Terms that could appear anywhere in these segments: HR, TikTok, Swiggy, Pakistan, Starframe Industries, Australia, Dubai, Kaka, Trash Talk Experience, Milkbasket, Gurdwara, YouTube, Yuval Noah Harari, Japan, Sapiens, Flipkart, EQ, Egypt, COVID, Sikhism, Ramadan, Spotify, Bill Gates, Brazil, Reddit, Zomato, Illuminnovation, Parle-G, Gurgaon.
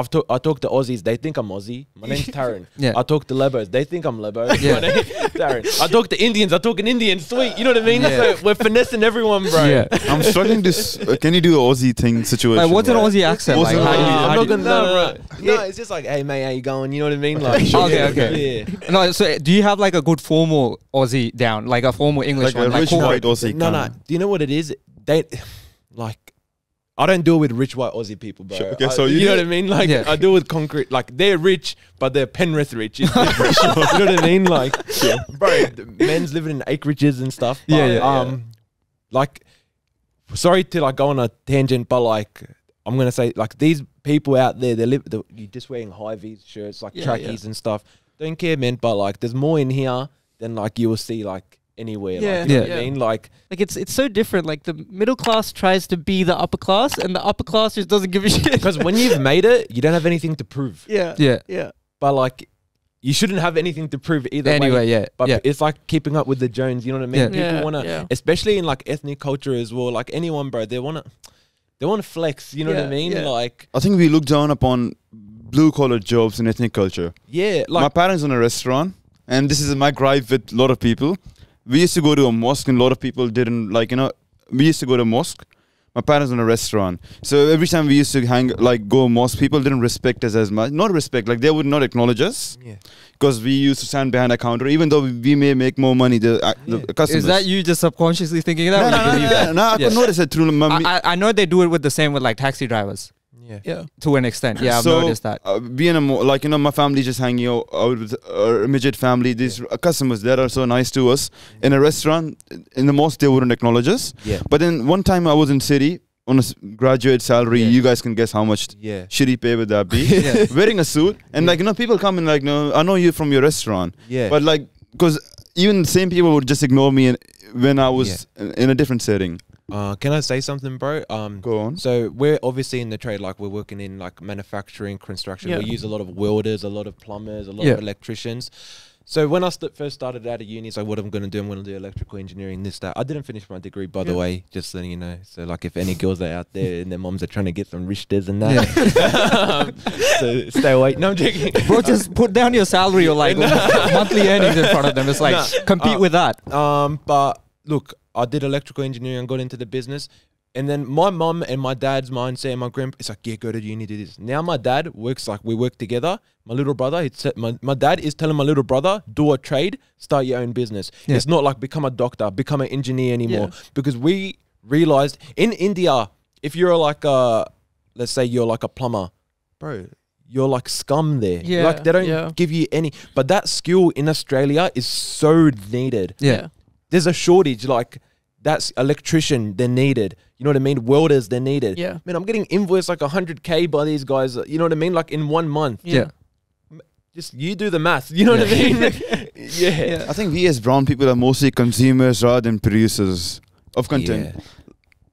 I talk to Aussies, they think I'm Aussie. My name's Taran. Yeah. I talk to Lebos, they think I'm Lebo. Yeah. My name's Taran. I talk to Indians, I talk an Indian sweet. You know what I mean? Yeah. So we're finessing everyone, bro. Yeah. I'm struggling to. Can you do the Aussie thing situation? Like, what's an Aussie accent? Like, no, it's just like, hey mate, how you going? You know what I mean? Like, okay. Yeah. No, so do you have like a good formal Aussie down, like a formal English, like one, a rich white Aussie? No. Do you know what it is? They like. I don't deal with rich white Aussie people, bro. Sure. Okay, so you know what I mean? Like, yeah. I deal with concrete. Like, they're rich, but they're Penrith rich. It's different. Sure. You know what I mean? Like, yeah. Bro, men's living in acreages and stuff. But, like, sorry to like go on a tangent, but like, I'm gonna say like these people out there, you're just wearing high-vis shirts, like trackies and stuff. Don't care, man. But like, there's more in here than like you will see like anywhere. Yeah. Like, you know what I mean? Like it's so different. Like the middle class tries to be the upper class and the upper class just doesn't give a shit. Because when you've made it, you don't have anything to prove. Yeah. Yeah. Yeah. But like you shouldn't have anything to prove either way. Yeah. But it's like keeping up with the Jones, you know what I mean? Yeah. People wanna especially in like ethnic culture as well, like anyone, bro, they wanna flex, you know what I mean? Yeah. Like I think we look down upon blue collar jobs in ethnic culture. Yeah. Like my parents own a restaurant and this is my gripe with a lot of people. We used to go to a mosque and a lot of people didn't like, you know, we used to go to a mosque. My parents own a restaurant. So every time we used to hang, like go to mosque, people didn't respect us as much. Not respect, like they would not acknowledge us because we used to stand behind a counter even though we may make more money than the customers. Is that you just subconsciously thinking that? No, I could notice it through my... I know they do it with the same with like taxi drivers. Yeah, to an extent. Yeah, I've noticed that. Being a like, you know, my family just hanging out with our immediate family. These customers that are so nice to us in a restaurant, in the mosque, they wouldn't acknowledge us. Yeah. But then one time I was in city on a graduate salary. You guys can guess how much shitty pay would that be? Wearing a suit and like, you know, people come and like, no, I know you from your restaurant. Yeah. But like, because even the same people would just ignore me when I was in a different setting. Can I say something, bro? Go on. So we're obviously in the trade, like we're working in like manufacturing, construction. We use a lot of welders, a lot of plumbers, a lot of electricians. So when I first started out of uni, so what I'm going to do, I'm going to do electrical engineering, this, that. I didn't finish my degree, by the way, just so you know. So like if any girls are out there and their moms are trying to get some Richters and that, so stay away. No, I'm joking. Bro, just put down your salary or like monthly earnings in front of them. It's like compete with that. But look, I did electrical engineering and got into the business. And then my mum and my dad's mindset and my grandpa, it's like, yeah, go to uni, do this. Now my dad works, like we work together. My little brother, my dad is telling my little brother, do a trade, start your own business. Yeah. It's not like become a doctor, become an engineer anymore. Yeah. Because we realized in India, if you're like a, let's say you're like a plumber, bro, you're like scum there. Yeah. Like they don't give you any, but that skill in Australia is so needed. Yeah. There's a shortage, like that's electrician, they're needed. You know what I mean? Welders, they're needed. Yeah. Man, I'm getting invoiced like 100K by these guys, you know what I mean? Like in 1 month. Yeah. Just you do the math, you know what I mean? I think we as brown people are mostly consumers rather than producers of content. Yeah.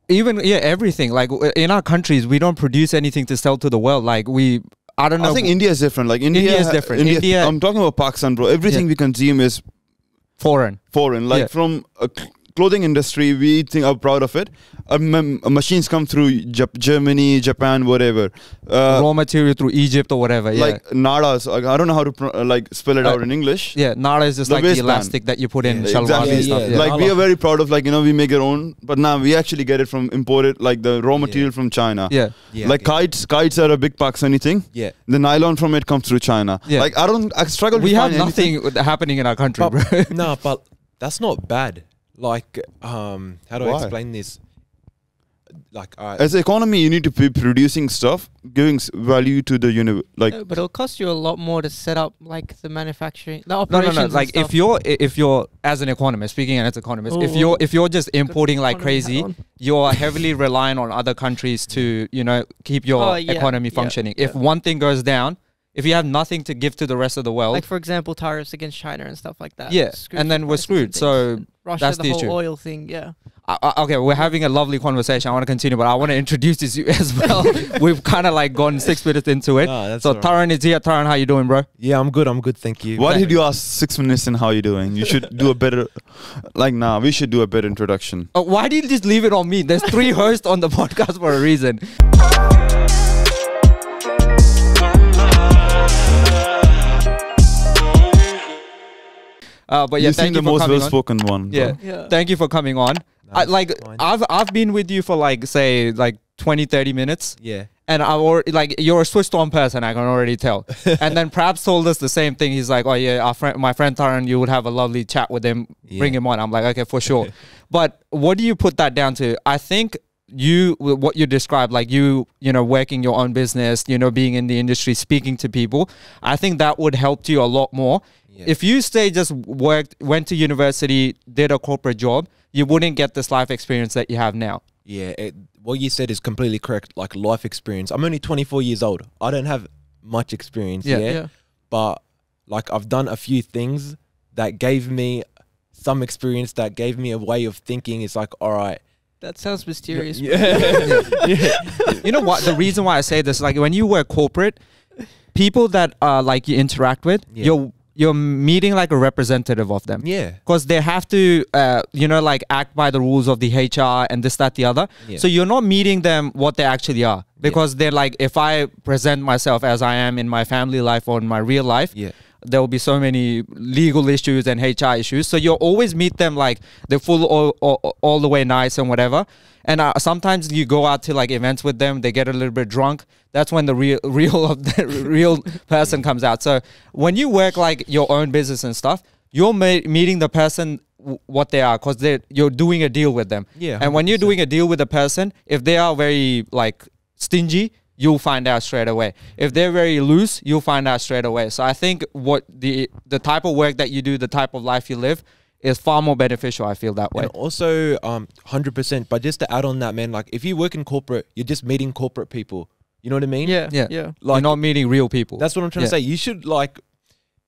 Even, everything. Like in our countries, we don't produce anything to sell to the world. Like we... I don't know. I think India is different. Like India is different. India, I'm talking about Pakistan, bro. Everything we consume is... Foreign. Like from a clothing industry, we think are proud of it. Machines come through Germany, Japan, whatever. Raw material through Egypt or whatever. Like nadas. I don't know how to spell it out in English. Yeah, nada is just the waistband, the elastic that you put in. Stuff. Like we are very proud of like, you know, we make our own. But now we actually get it from imported, like the raw material from China. Kites are a big Pakistani thing. Yeah. The nylon from it comes through China. Yeah. Like I struggle to find anything. We have nothing happening in our country, bro. No, but that's not bad. Like, how do I explain this? Like, as an economy, you need to be producing stuff, giving value to the universe. Like, no, but it'll cost you a lot more to set up like the manufacturing, the operations. No. Like, stuff. if you're as an economist, speaking as an economist, if you're just importing like crazy, you're heavily reliant on other countries to, you know, keep your economy functioning. If one thing goes down, if you have nothing to give to the rest of the world, like for example, tariffs against China and stuff like that. Yeah, and then we're screwed. So Russia, that's the whole oil thing. Yeah. Okay, we're having a lovely conversation. I want to continue, but I want to introduce this you as well. We've kind of like gone 6 minutes into it. So right. Taran is here. Taran, how you doing, bro? Yeah, I'm good. I'm good, thank you. Why did you ask 6 minutes and how you doing? You should do a better. Like, nah, we should do a better introduction. Why did you just leave it on me? There's three hosts on the podcast for a reason. But yeah, thank you for coming on. You seem the most well-spoken one. Yeah. Yeah, thank you for coming on. No, I've been with you for like, say, like 20, 30 minutes. Yeah. And I already, like, you're a switched on person, I can already tell. And then Prabz told us the same thing. He's like, oh yeah, my friend Taran, you would have a lovely chat with him. Yeah. Bring him on. I'm like, okay, for sure. But what do you put that down to? I think what you described, like you know, working your own business, you know, being in the industry, speaking to people, I think that would help you a lot more. Yeah. If you say just went to university, did a corporate job, you wouldn't get this life experience that you have now. Yeah, what you said is completely correct. Like life experience. I'm only 24 years old. I don't have much experience yet. Yeah. But like I've done a few things that gave me some experience, that gave me a way of thinking. It's like, all right. That sounds mysterious. Yeah. Yeah. You know what? The reason why I say this, like when you work corporate, people that like you interact with, yeah, you're meeting like a representative of them. Yeah. Because they have to, you know, like act by the rules of the HR and this, that, the other. Yeah. So you're not meeting them what they actually are. Because yeah, they're like, if I present myself as I am in my family life or in my real life, yeah, there will be so many legal issues and HR issues. So you'll always meet them like they're full all the way nice and whatever. And sometimes you go out to like events with them, they get a little bit drunk. That's when the real person comes out. So when you work like your own business and stuff, you're meeting the person what they are, because you're doing a deal with them. Yeah, and when you're doing a deal with a person, if they are very like stingy, you'll find out straight away. If they're very loose, you'll find out straight away. So I think what the type of work that you do, the type of life you live, is far more beneficial, I feel that way. And also, 100%, but just to add on that, man, like if you work in corporate, you're just meeting corporate people. You know what I mean? Yeah, yeah, yeah. Like, you're not meeting real people. That's what I'm trying to say. You should like,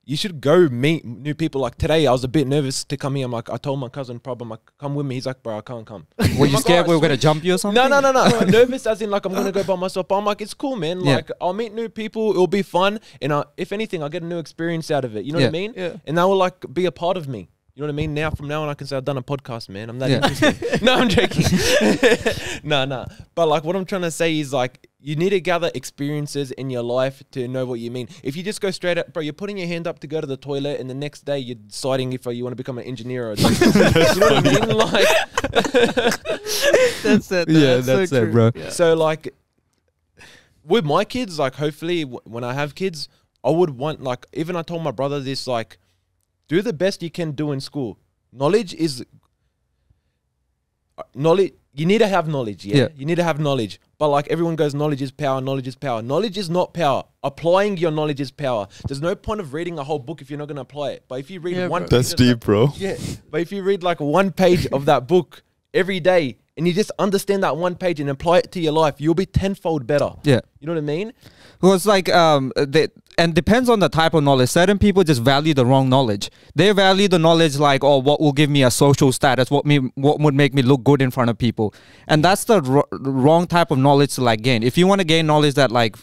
you should go meet new people. Like today, I was a bit nervous to come here. I'm like, I told my cousin, Prabz, I'm like, come with me. He's like, bro, I can't come. Were you scared we were going to jump you or something? No, no, no, no. I'm nervous as in like, I'm going to go by myself. But I'm like, it's cool, man. Yeah. Like, I'll meet new people. It'll be fun. And if anything, I'll get a new experience out of it. You know yeah, what I mean? Yeah. And that will like be a part of me. You know what I mean? Now, from now on, I can say I've done a podcast, man. I'm that yeah, interesting. No, I'm joking. No, no. But like, what I'm trying to say is like, you need to gather experiences in your life to know what you mean. If you just go straight up, bro, you're putting your hand up to go to the toilet and the next day you're deciding if you want to become an engineer or you know what I mean? Like, that's it. Yeah, that's so it, bro. Yeah. So like with my kids, like hopefully when I have kids, I would want like, even I told my brother this, like do the best you can do in school. Knowledge is, knowledge, you need to have knowledge. Yeah? Yeah. You need to have knowledge. But like everyone goes, knowledge is power, knowledge is power. Knowledge is not power. Applying your knowledge is power. There's no point of reading a whole book if you're not going to apply it. But if you read yeah, one... That's deep, bro. Yeah. But if you read like one page of that book every day and you just understand that one page and apply it to your life, you'll be tenfold better. Yeah. You know what I mean? Well, it's like... and depends on the type of knowledge. Certain people just value the wrong knowledge. They value the knowledge like, oh, what will give me a social status? What would make me look good in front of people? And that's the wrong type of knowledge to like gain. If you want to gain knowledge that like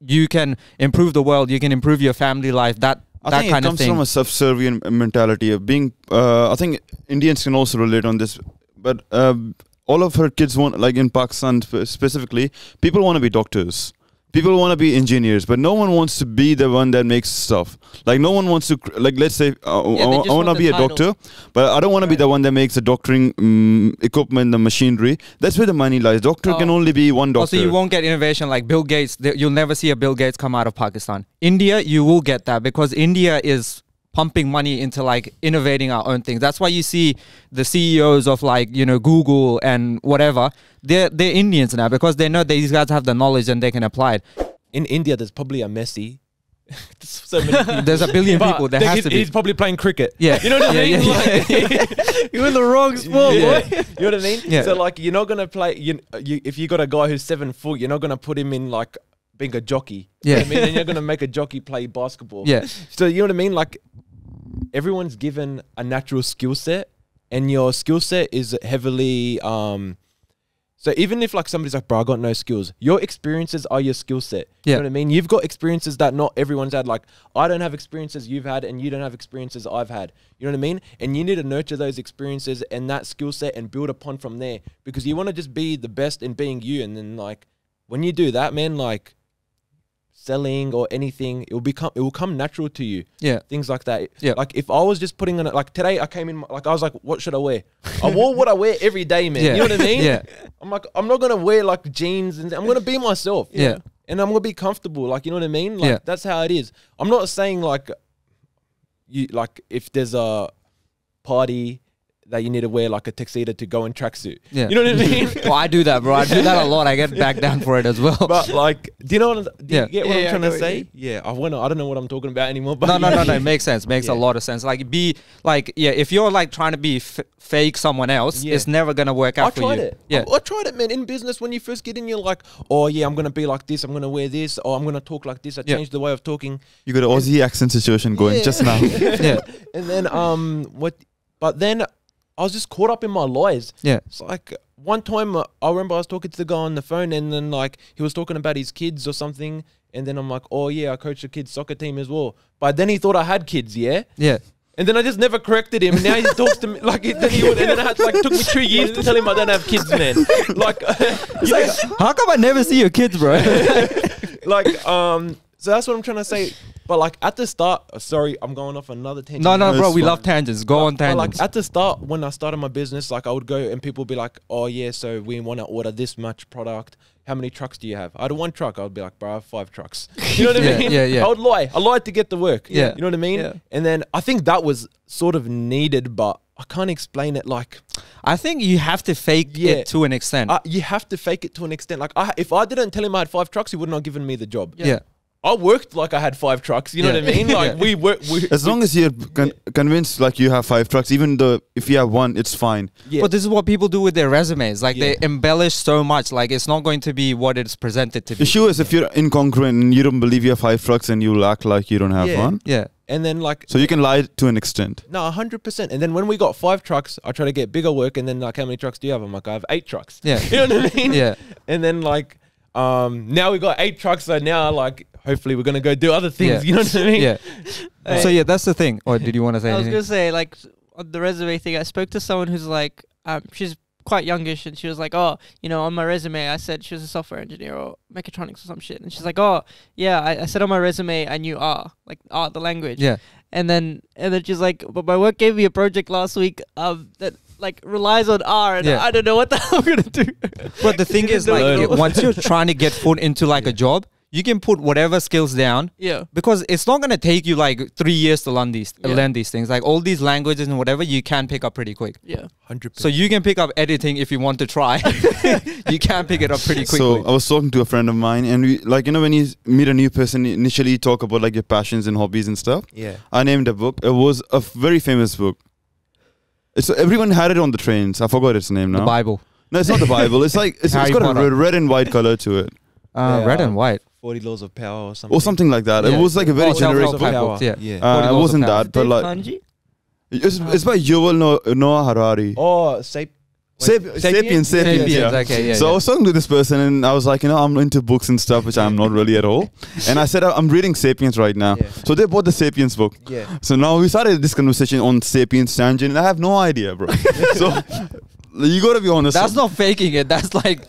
you can improve the world, you can improve your family life, that kind of thing. I think it comes from a subservient mentality of being, I think Indians can also relate on this, but all of her kids want, like in Pakistan specifically, people want to be doctors. People want to be engineers, but no one wants to be the one that makes stuff. Like no one wants to, like let's say, I want to be a doctor, but I don't want to be the one that makes the doctoring equipment, the machinery. That's where the money lies. Doctor can only be one doctor. Also, you won't get innovation like Bill Gates. You'll never see a Bill Gates come out of Pakistan. India, you will get that because India is pumping money into like innovating our own things. That's why you see the CEOs of like, you know, Google and whatever. They're Indians now because they know these guys have the knowledge and they can apply it. In India, there's probably a Messi. There's so many people. There's a billion people. There has to be. He's probably playing cricket. Yeah. You know what I mean? Yeah. Like, you're in the wrong sport, yeah, boy. You know what I mean? Yeah. So like, you're not going to play, if you got a guy who's 7 foot, you're not going to put him in like being a jockey. Yeah. You know what I mean? And you're going to make a jockey play basketball. Yeah. So you know what I mean? Like, everyone's given a natural skill set and your skill set is heavily so even if like somebody's like, bro, I got no skills, your experiences are your skill set. Yeah. You know what I mean? You've got experiences that not everyone's had. Like I don't have experiences you've had and you don't have experiences I've had. You know what I mean? And you need to nurture those experiences and that skill set and build upon from there because you want to just be the best in being you. And then like when you do that, man, like selling or anything, it will come natural to you. Yeah, things like that. Yeah, like if I was just putting on it, like today I came in, like I was like, what should I wear? I wore what I wear every day, man. Yeah. You know what I mean? Yeah, I'm like, I'm not gonna wear like jeans, and I'm gonna be myself. Yeah, and I'm gonna be comfortable. Like, you know what I mean? Like, yeah, that's how it is. I'm not saying like you, like if there's a party that you need to wear like a tuxedo to go in tracksuit. Yeah. You know what I mean? Well, I do that, bro. I do that a lot. I get back down for it as well. But like, do you know what, do you get what I'm trying to say? Yeah, I don't know what I'm talking about anymore. But no. It makes sense. Makes a lot of sense. Like, if you're like trying to be fake someone else, it's never going to work out for you. I tried it, man. In business, when you first get in, you're like, oh yeah, I'm going to be like this. I'm going to wear this. Or I'm going to talk like this. I changed the way of talking. You got an Aussie accent situation going just now. Yeah. And then, but then, I was just caught up in my lies. Yeah. It's like one time I remember I was talking to the guy on the phone, and then like he was talking about his kids or something. And then I'm like, oh yeah, I coach a kids soccer team as well. But then he thought I had kids. Yeah. Yeah. And then I just never corrected him. And now he talks to me like, it took me 2 years to tell him I don't have kids, man. Like, how come I never see your kids, bro? Like, so that's what I'm trying to say. But like at the start, sorry, I'm going off another tangent. No, bro, we love tangents. Go on tangents. Like at the start, when I started my business, like I would go and people would be like, oh yeah, so we want to order this much product. How many trucks do you have? I had one truck. I would be like, bro, I have 5 trucks. You know what I mean? Yeah, yeah. I would lie. I lied to get the work. Yeah. You know what I mean? Yeah. And then I think that was sort of needed, but I can't explain it. Like, I think you have to fake it to an extent. You have to fake it to an extent. Like if I didn't tell him I had 5 trucks, he would not have given me the job. Yeah. I worked like I had 5 trucks. You know what I mean? Like we work. As long as you're convinced, like you have 5 trucks, even though if you have one, it's fine. Yeah. But this is what people do with their resumes. Like they embellish so much. Like it's not going to be what it's presented to be. The issue is if you're incongruent and you don't believe you have 5 trucks and you act like you don't have one. Yeah. And then like, so you can lie to an extent. No, 100%. And then when we got 5 trucks, I try to get bigger work. And then like, how many trucks do you have? I'm like, I have 8 trucks. Yeah. You know what I mean? Yeah. And then like, now we got 8 trucks. So now like, hopefully we're going to go do other things. You know what I mean? Yeah. So yeah, that's the thing. Or did you want to say anything? I was going to say, like, on the resume thing, I spoke to someone who's like, she's quite youngish, and she was like, oh, you know, on my resume, I said she was a software engineer or mechatronics or some shit. And she's like, oh, yeah, I said on my resume, I knew R, like R, the language. Yeah. And then she's like, but my work gave me a project last week that like relies on R, and I don't know what the hell I'm going to do. But the thing is, like, once you're trying to get foot into like a job, you can put whatever skills down, because it's not going to take you like 3 years to learn these things. Like all these languages and whatever, you can pick up pretty quick. Yeah, 100%. So you can pick up editing if you want to try. You can pick it up pretty quickly. So I was talking to a friend of mine, and we, like, you know, when you meet a new person, initially you talk about like your passions and hobbies and stuff. Yeah. I named a book. It was a very famous book. It's everyone had it on the trains. I forgot its name now. The Bible. No, it's not the Bible. It's like it's got a red and white color to it. Red and white. 40 Laws of Power or something. Or something like that. Yeah. It was like a very generic book. Yeah. It wasn't that, but like... It's by Yuval Noah Harari. Oh, Sapiens. Yeah. Okay, yeah, so I was talking to this person, and I was like, you know, I'm into books and stuff, which I'm not really at all. And I said, I'm reading Sapiens right now. Yeah. So they bought the Sapiens book. Yeah. So now we started this conversation on Sapiens tangent, and I have no idea, bro. So you got to be honest. That's not faking it. That's like...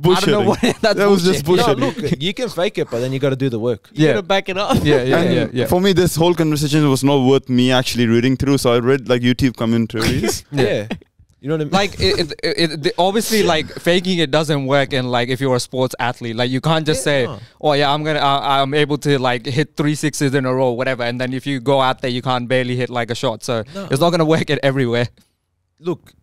Bullshitting. I don't know what that was, just bullshitting. No, look, you can fake it, but then you got to do the work. You got to back it up. Yeah. For me, this whole conversation was not worth me actually reading through. So I read like YouTube commentaries. You know what I mean? Like obviously, like faking it doesn't work. And like if you're a sports athlete, like you can't just say, "Oh yeah, I'm able to like hit 3 sixes in a row, whatever." And then if you go out there, you can't barely hit like a shot. So it's not gonna work it everywhere. Look,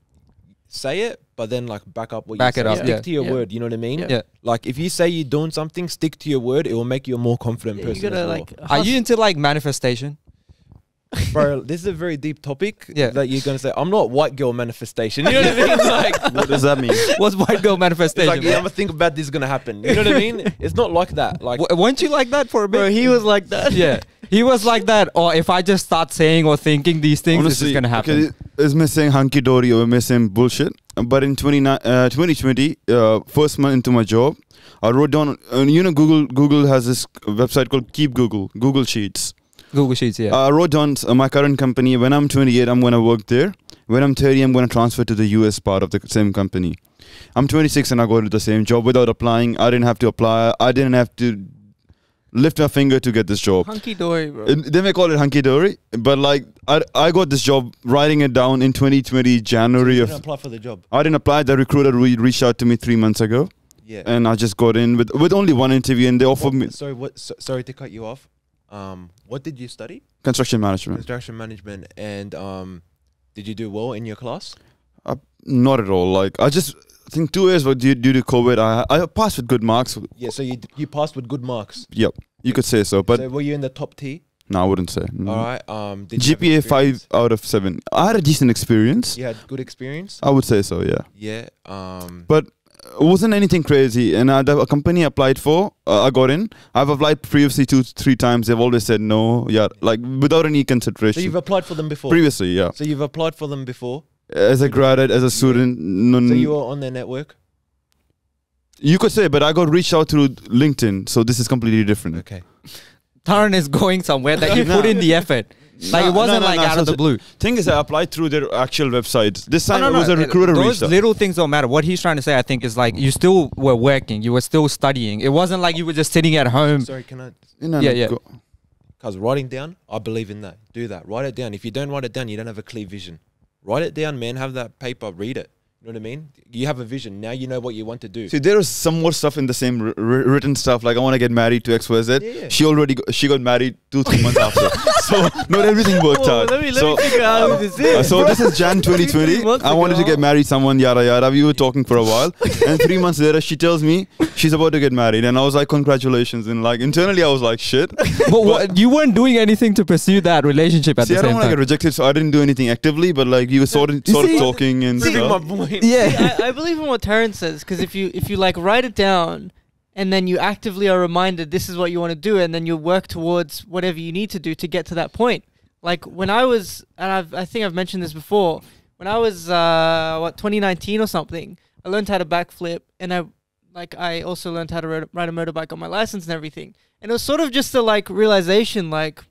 say it, but then like back up what you say. Stick to your word, you know what I mean? Yeah. Like if you say you're doing something, stick to your word. It will make you a more confident person. You gotta, like, are you into like manifestation? Bro, this is a very deep topic that you're going to say. I'm not white girl manifestation. You know what I mean? Like, what does that mean? What's white girl manifestation? It's like, I'm going to think about this is going to happen. You know what I mean? It's not like that. Like, weren't you like that for a bit? Bro, he was like that. Yeah. He was like that. Or if I just start saying or thinking these things, honestly, this is going to happen. Okay, it's missing hunky-dory or missing bullshit. But in 2020, first month into my job, I wrote down, you know, Google has this website called Keep Google, Google Sheets. Google Sheets, yeah. I wrote down my current company. When I'm 28, I'm going to work there. When I'm 30, I'm going to transfer to the US part of the same company. I'm 26 and I go to the same job without applying. I didn't have to apply. I didn't have to lift my finger to get this job. Hunky-dory, bro. They may call it hunky-dory, but like I got this job, writing it down, in 2020, January. So you didn't apply for the job? I didn't apply. The recruiter reached out to me 3 months ago. Yeah. And I just got in with only one interview, and they offered me... Sorry, sorry to cut you off. What did you study? Construction management. Construction management. And did you do well in your class? Not at all. Like, I just... I think 2 years due to COVID, I passed with good marks. Yeah, so you passed with good marks. Yep, you could say so. But so were you in the top T? No, I wouldn't say. No. All right. Did GPA 5 out of 7. I had a decent experience. You had good experience. I would say so. Yeah. Yeah. But it wasn't anything crazy. And the company I applied for, I got in. I've applied previously 2-3 times. They've always said no. Yeah, like without any consideration. So you've applied for them before. Previously, yeah. So you've applied for them before. As a graduate, as a student, so you were on their network? You could say, but I got reached out through LinkedIn, so this is completely different. Okay. Taran is going somewhere that you put in the effort. Like it wasn't like out of the blue. Thing is, I applied through their actual websites. This time it was a recruiter reached out. Those little things don't matter. What he's trying to say, I think, is like you still were working, you were still studying. It wasn't like you were just sitting at home. Sorry, can I? Yeah, yeah. Because writing down, I believe in that. Do that. Write it down. If you don't write it down, you don't have a clear vision. Write it down, man. Have that paper. Read it. You know what I mean? You have a vision. Now you know what you want to do. See, there was some more stuff in the same written stuff. Like, I want to get married to XYZ. Yeah, yeah. She got married 2-3 months after. So, not everything worked out. Let me figure out who this is. So, this is Jan 2020. I wanted to get married someone, yada, yada. We were talking for a while. And 3 months later, she tells me she's about to get married. And I was like, congratulations. And like, internally, I was like, shit. But you weren't doing anything to pursue that relationship at the same time. See, I don't want to get rejected, so I didn't do anything actively. But like, we were sort of talking and stuff. Yeah, see, I believe in what Taran says, because if you like write it down and then you actively are reminded this is what you want to do, and then you work towards whatever you need to do to get to that point. Like when I was, and I think I've mentioned this before, when I was 2019 or something, I learned how to backflip, and I also learned how to ride a motorbike on my license and everything. And it was sort of just a like realization, like,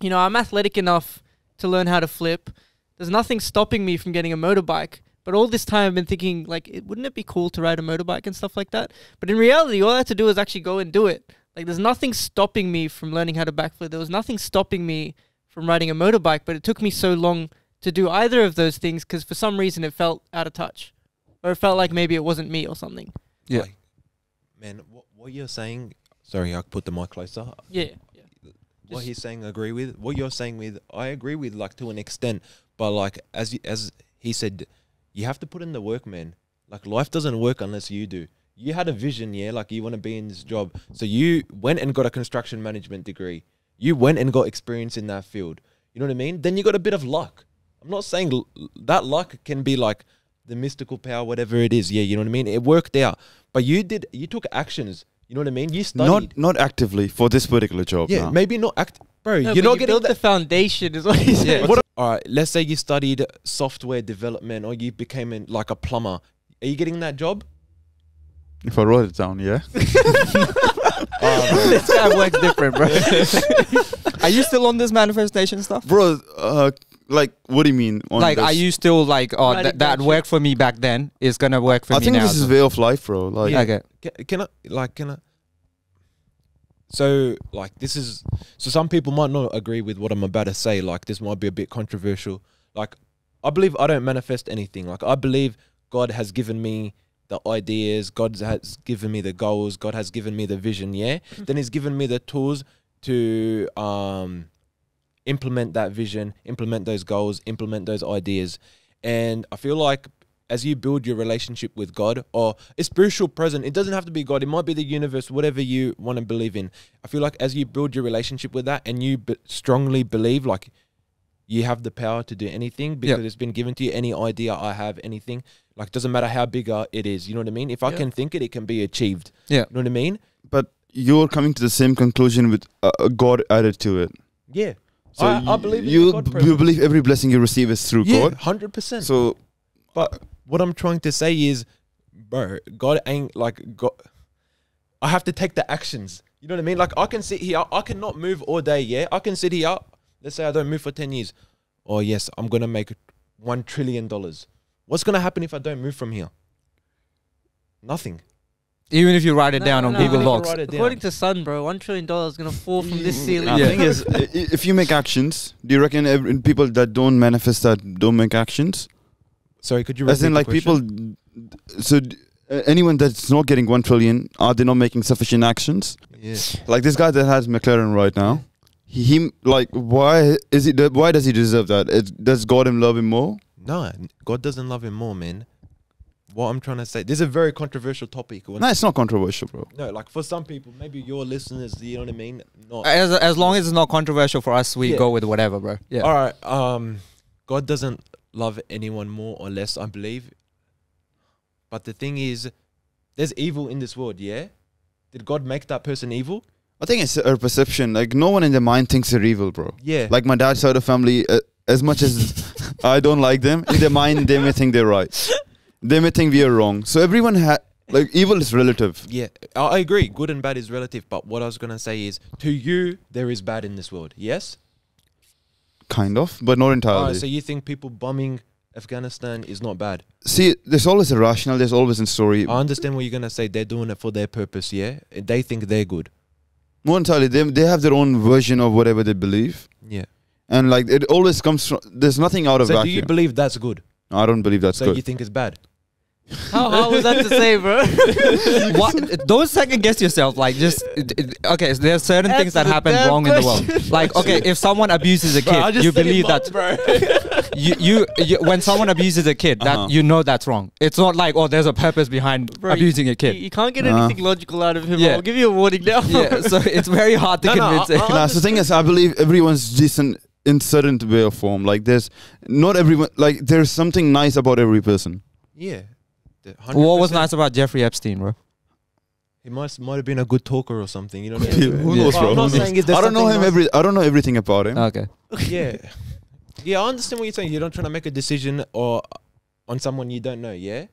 you know, I'm athletic enough to learn how to flip. There's nothing stopping me from getting a motorbike. But all this time I've been thinking, like, wouldn't it be cool to ride a motorbike and stuff like that? But in reality, all I had to do was actually go and do it. Like, there's nothing stopping me from learning how to backflip. There was nothing stopping me from riding a motorbike, but it took me so long to do either of those things because for some reason it felt out of touch. Or it felt like maybe it wasn't me or something. Yeah. Like, man, what you're saying... Sorry, I put the mic closer. Yeah. What he's saying, I agree with. What you're saying with, I agree with, like, to an extent. But, like, as he said... You have to put in the work, man. Like, life doesn't work unless you do. You had a vision, yeah? Like, you want to be in this job. So you went and got a construction management degree. You went and got experience in that field. You know what I mean? Then you got a bit of luck. I'm not saying that luck can be like the mystical power, whatever it is. Yeah, you know what I mean? It worked out. But you took actions. You know what I mean? You studied. Not actively for this particular job. Yeah, maybe not actively. Bro, no, you're not getting the foundation is what he said. Yeah. All right, let's say you studied software development or you became like a plumber. Are you getting that job? If I wrote it down, yeah. This guy works different, bro. Are you still on this manifestation stuff? Bro, like, what do you mean? On like, this? Are you still like, oh, that worked for me back then is going to work for me now? I think this is way of life, bro. Like, yeah. Okay. Can I... So, like, this is... So, some people might not agree with what I'm about to say. Like, this might be a bit controversial. Like, I believe I don't manifest anything. Like, I believe God has given me the ideas. God has given me the goals. God has given me the vision, yeah? Then he's given me the tools to implement that vision, implement those goals, implement those ideas. And I feel like as you build your relationship with God or a spiritual presence, it doesn't have to be God. It might be the universe, whatever you want to believe in. I feel like as you build your relationship with that and you strongly believe like you have the power to do anything because it's been given to you, any idea I have, anything, like doesn't matter how bigger it is. You know what I mean? If I can think it, it can be achieved. Yeah. You know what I mean? But you're coming to the same conclusion with God added to it. Yeah. So I believe you believe every blessing you receive is through God. 100%. So, but... What I'm trying to say is, bro, God ain't like God. I have to take the actions. You know what I mean? Like I can sit here. I cannot move all day. Yeah, I can sit here. Let's say I don't move for 10 years. Oh yes, I'm going to make $1 trillion. What's going to happen if I don't move from here? Nothing. Even if you write it down on Google Docs. According to Sun, bro, $1 trillion is going to fall from this ceiling. The thing is, if you make actions, do you reckon people that don't manifest that don't make actions? Sorry, could you repeat the question? So anyone that's not getting 1 trillion, are they not making sufficient actions? Yes. Like this guy that has McLaren right now, he like, why is he? Why does he deserve that? Does God love him more? No, God doesn't love him more, man. What I'm trying to say, this is a very controversial topic. No, it's not controversial, bro. No, like for some people, maybe your listeners, you know what I mean? Not as long as it's not controversial for us, we go with whatever, bro. Yeah. All right. God doesn't love anyone more or less, I believe. But the thing is, there's evil in this world, yeah? Did God make that person evil? I think it's a perception. Like, no one in their mind thinks they're evil, bro. Yeah. Like, my dad's side of family, as much as I don't like them, in their mind, they may think they're right. They may think we are wrong. So everyone like, evil is relative. Yeah, I agree. Good and bad is relative. But what I was going to say is, to you, there is bad in this world. Yes? Kind of, but not entirely. Oh, so you think people bombing Afghanistan is not bad? See, there's always a rationale. There's always a story. I understand what you're going to say. They're doing it for their purpose, yeah? They think they're good. Not entirely. They have their own version of whatever they believe. Yeah. And, like, it always comes from... There's nothing out of vacuum. So do you believe that's good? I don't believe that's good. So you think it's bad? How was that to say, bro? What? Don't second guess yourself. Like, just okay. So there are certain things that happen wrong in the world. Like, okay, if someone abuses a kid, you believe that. Bro. You when someone abuses a kid, that you know that's wrong. It's not like, oh, there's a purpose behind abusing a kid. You can't get anything logical out of him. Yeah. I'll give you a warning now. Yeah. So it's very hard to convince. So the thing is, I believe everyone's decent in certain way or form. Like, there's not everyone. Like, there's something nice about every person. Yeah. 100%. What was nice about Jeffrey Epstein, bro? He might have been a good talker or something. You know what I mean? Who knows, bro? I don't know him. I don't know everything about him. Okay. Yeah, yeah. I understand what you're saying. You're not trying to make a decision or on someone you don't know. Yeah,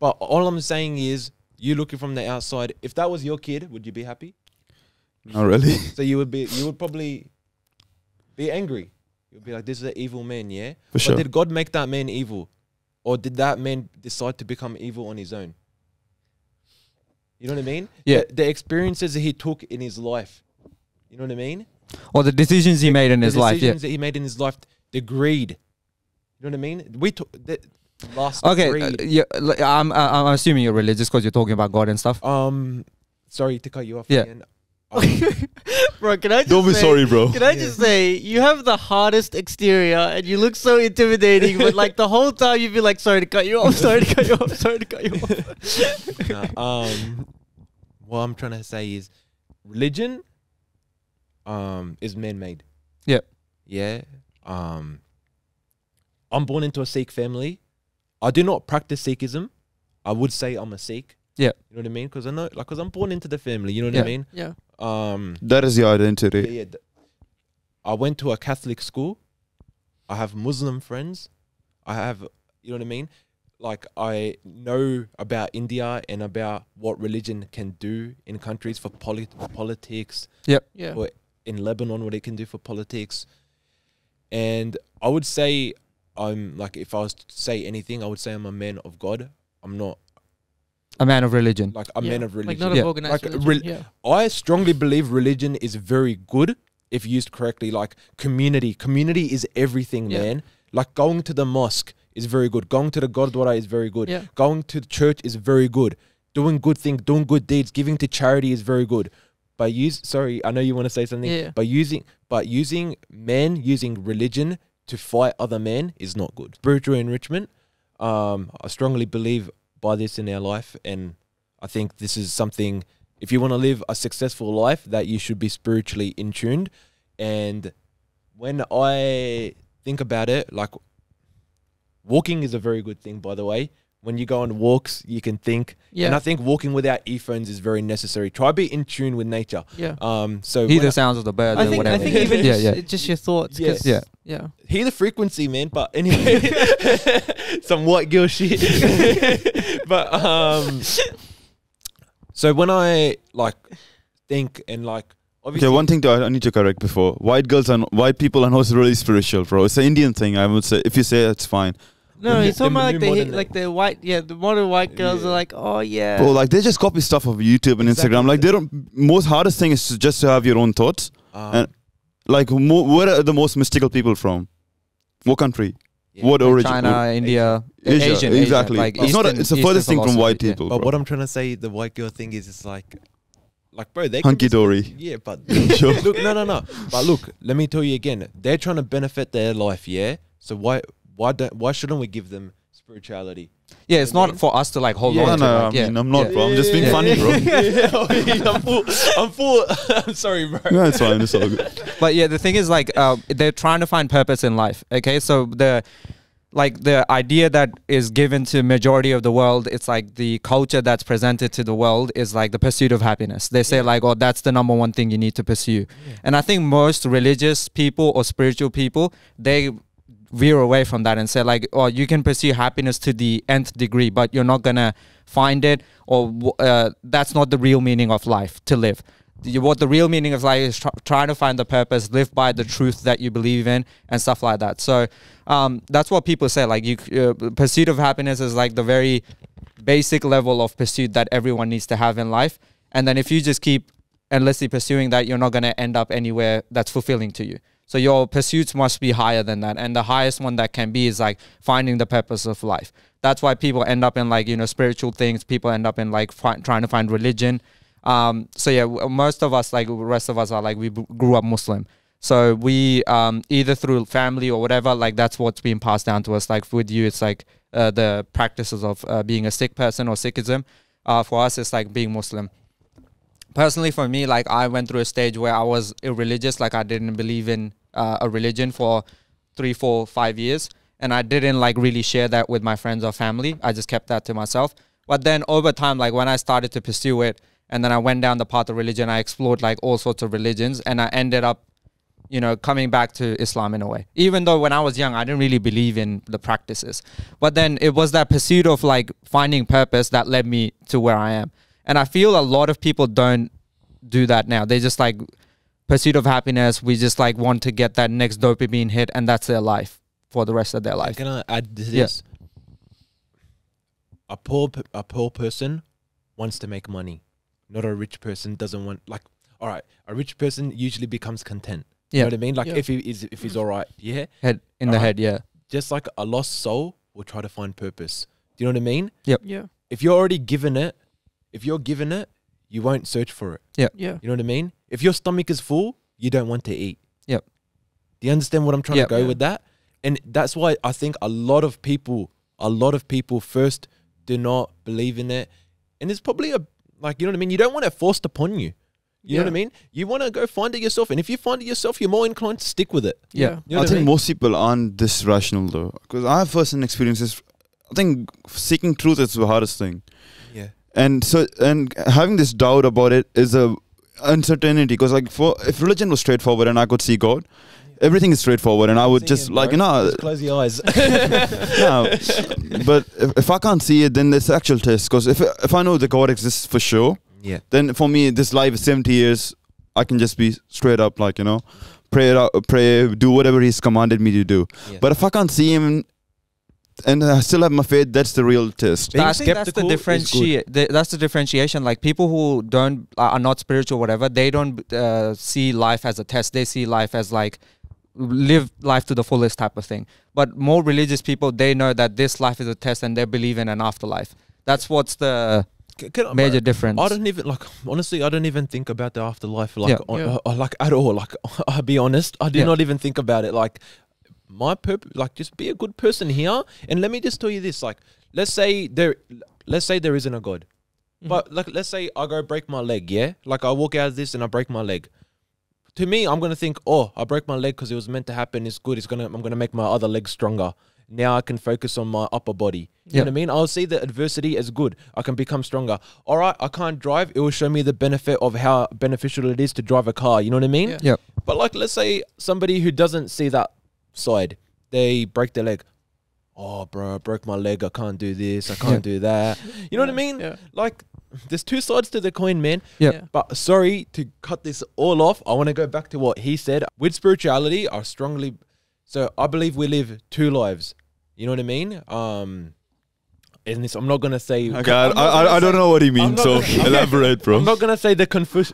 but all I'm saying is, you looking from the outside. If that was your kid, would you be happy? Not really. So you would be. You would probably be angry. You'd be like, "This is an evil man." Yeah. For sure. But did God make that man evil? Or did that man decide to become evil on his own? You know what I mean? Yeah. The experiences that he took in his life. You know what I mean? Or the decisions he made in his life. The decisions that he made in his life. The greed. You know what I mean? We took the last greed. Yeah, I'm assuming you're religious because you're talking about God and stuff. Sorry to cut you off again. Bro, can I just Don't be sorry, bro. Can I just say, you have the hardest exterior and you look so intimidating, but like the whole time you've been like, sorry to cut you off, sorry to cut you off, sorry to cut you off. What I'm trying to say is, religion is man-made. Yeah. Yeah. I'm born into a Sikh family. I do not practice Sikhism. I would say I'm a Sikh. Yeah. You know what I mean? Because I know, like, because I'm born into the family, you know what I mean? Yeah. That is your identity. Yeah, yeah. I went to a Catholic school. I have Muslim friends. I have, you know what I mean? Like, I know about India and about what religion can do in countries for politics. Yep. Yeah. Or in Lebanon, what it can do for politics. And I would say I'm, like, if I was to say anything, I would say I'm a man of God. I'm not a man of religion. Like a man of religion. Like not of organized religion. I strongly believe religion is very good if used correctly. Like community. Community is everything, man. Like going to the mosque is very good. Going to the Gurdwara is very good. Going to the church is very good. Doing good things, doing good deeds, giving to charity is very good. But sorry, I know you want to say something. Yeah. But using religion to fight other men is not good. Spiritual enrichment. I strongly believe this in our life, and I think this is something, if you want to live a successful life, that you should be spiritually in tuned. And when I think about it, like walking is a very good thing, by the way. When you go on walks, you can think, and I think walking without earphones is very necessary. Try be in tune with nature. So hear the sounds of the birds or whatever. I think even just your thoughts. Yeah. Hear the frequency, man. But anyway, some white girl shit. But so when I like think and like. Okay, one thing I need to correct before. White people are not really spiritual, bro. It's an Indian thing. I would say if you say it's fine. No, he's talking about like the white, the modern white girls are like, oh yeah. Bro, like they just copy stuff of YouTube and Instagram. Like they don't. Most hardest thing is to just to have your own thoughts. And like, where are the most mystical people from? What country? Yeah, what like origin? China, India, Asia. Exactly. Like it's not. It's the furthest thing from white people. But what I'm trying to say, the white girl thing is, it's like. Like, bro, they hunky dory. Yeah, but look, no. But look, let me tell you again. They're trying to benefit their life, yeah. So why shouldn't we give them spirituality? Yeah, it's not for us to like hold on. No, like, I'm not, bro. I'm just being funny, bro. I'm sorry, bro. No, it's fine. It's all good. But yeah, the thing is, like, they're trying to find purpose in life. Okay, so the idea that is given to majority of the world, it's like the culture that's presented to the world is like the pursuit of happiness. They say like, oh, that's the number one thing you need to pursue. And I think most religious people or spiritual people, they veer away from that and say like, oh, you can pursue happiness to the nth degree, but you're not going to find it, or that's not the real meaning of life to live. What the real meaning of life is trying to find the purpose, live by the truth that you believe in and stuff like that. So that's what people say, like pursuit of happiness is like the very basic level of pursuit that everyone needs to have in life. And then if you just keep endlessly pursuing that, you're not going to end up anywhere that's fulfilling to you. So your pursuits must be higher than that. And the highest one that can be is like finding the purpose of life. That's why people end up in like, spiritual things. People end up in like trying to find religion. So yeah, most of us, like the rest of us are like, we grew up Muslim. So we, either through family or whatever, like that's what's being passed down to us. Like with you, it's like the practices of being a Sikh person or Sikhism. For us, it's like being Muslim. Personally, for me, like I went through a stage where I was irreligious. Like I didn't believe in a religion for 3, 4, 5 years. And I didn't like really share that with my friends or family. I just kept that to myself. But then over time, like when I started to pursue it, and then I went down the path of religion. I explored like all sorts of religions, and I ended up, coming back to Islam in a way. Even though when I was young, I didn't really believe in the practices. But then it was that pursuit of like finding purpose that led me to where I am. And I feel a lot of people don't do that now. They just like pursuit of happiness. We just like want to get that next dopamine hit, and that's their life for the rest of their life. Can I add this? Yes. A poor person wants to make money. Not a rich person doesn't want, like, all right, a rich person usually becomes content. You know what I mean? Like if he's all right, head in the head. Just like a lost soul will try to find purpose. Do you know what I mean? Yeah. If you're already given it, you won't search for it. Yeah. You know what I mean? If your stomach is full, you don't want to eat. Do you understand what I'm trying to go with that? And that's why I think a lot of people first do not believe in it. And it's probably a, like, you know what I mean? You don't want it forced upon you. You know what I mean? You want to go find it yourself. And if you find it yourself, you're more inclined to stick with it. You know I think most people aren't this rational though. Because I have first-hand experiences. I think seeking truth is the hardest thing. And so, and having this doubt about it is a uncertainty. Because like if religion was straightforward and I could see God, everything is straightforward, and I would just like, just close your eyes. But if I can't see it, then there's actual test. Because if I know that God exists for sure, then for me this life is 70 years. I can just be straight up, like, pray it out, do whatever He's commanded me to do. But if I can't see Him, and I still have my faith, that's the real test. That's the differentiation. Like people who don't are not spiritual, whatever, they don't see life as a test. They see life as like, live life to the fullest type of thing. But more religious people, they know that this life is a test, and they believe in an afterlife. That's what's the major difference. I don't even, like, honestly, I don't even think about the afterlife like at all. Like, I'll be honest, I do not even think about it. Like my purpose, like, just be a good person here. And let me just tell you this, like, let's say there isn't a God, but like, let's say I go break my leg. Like I walk out of this and I break my leg. To me, I'm going to think, oh, I broke my leg because it was meant to happen. It's good. I'm going to make my other leg stronger. Now I can focus on my upper body. You know what I mean? I'll see the adversity as good. I can become stronger. All right, I can't drive. It will show me the benefit of how beneficial it is to drive a car. You know what I mean? But like, let's say somebody who doesn't see that side, they break their leg. Oh, bro, I broke my leg. I can't do this. I can't do that. You know what I mean? Like, there's two sides to the coin, man. But sorry to cut this all off. I want to go back to what he said. With spirituality, I believe we live two lives. You know what I mean? And this, I'm not gonna say. Okay, I don't know what he means. So elaborate, bro. I'm not gonna say the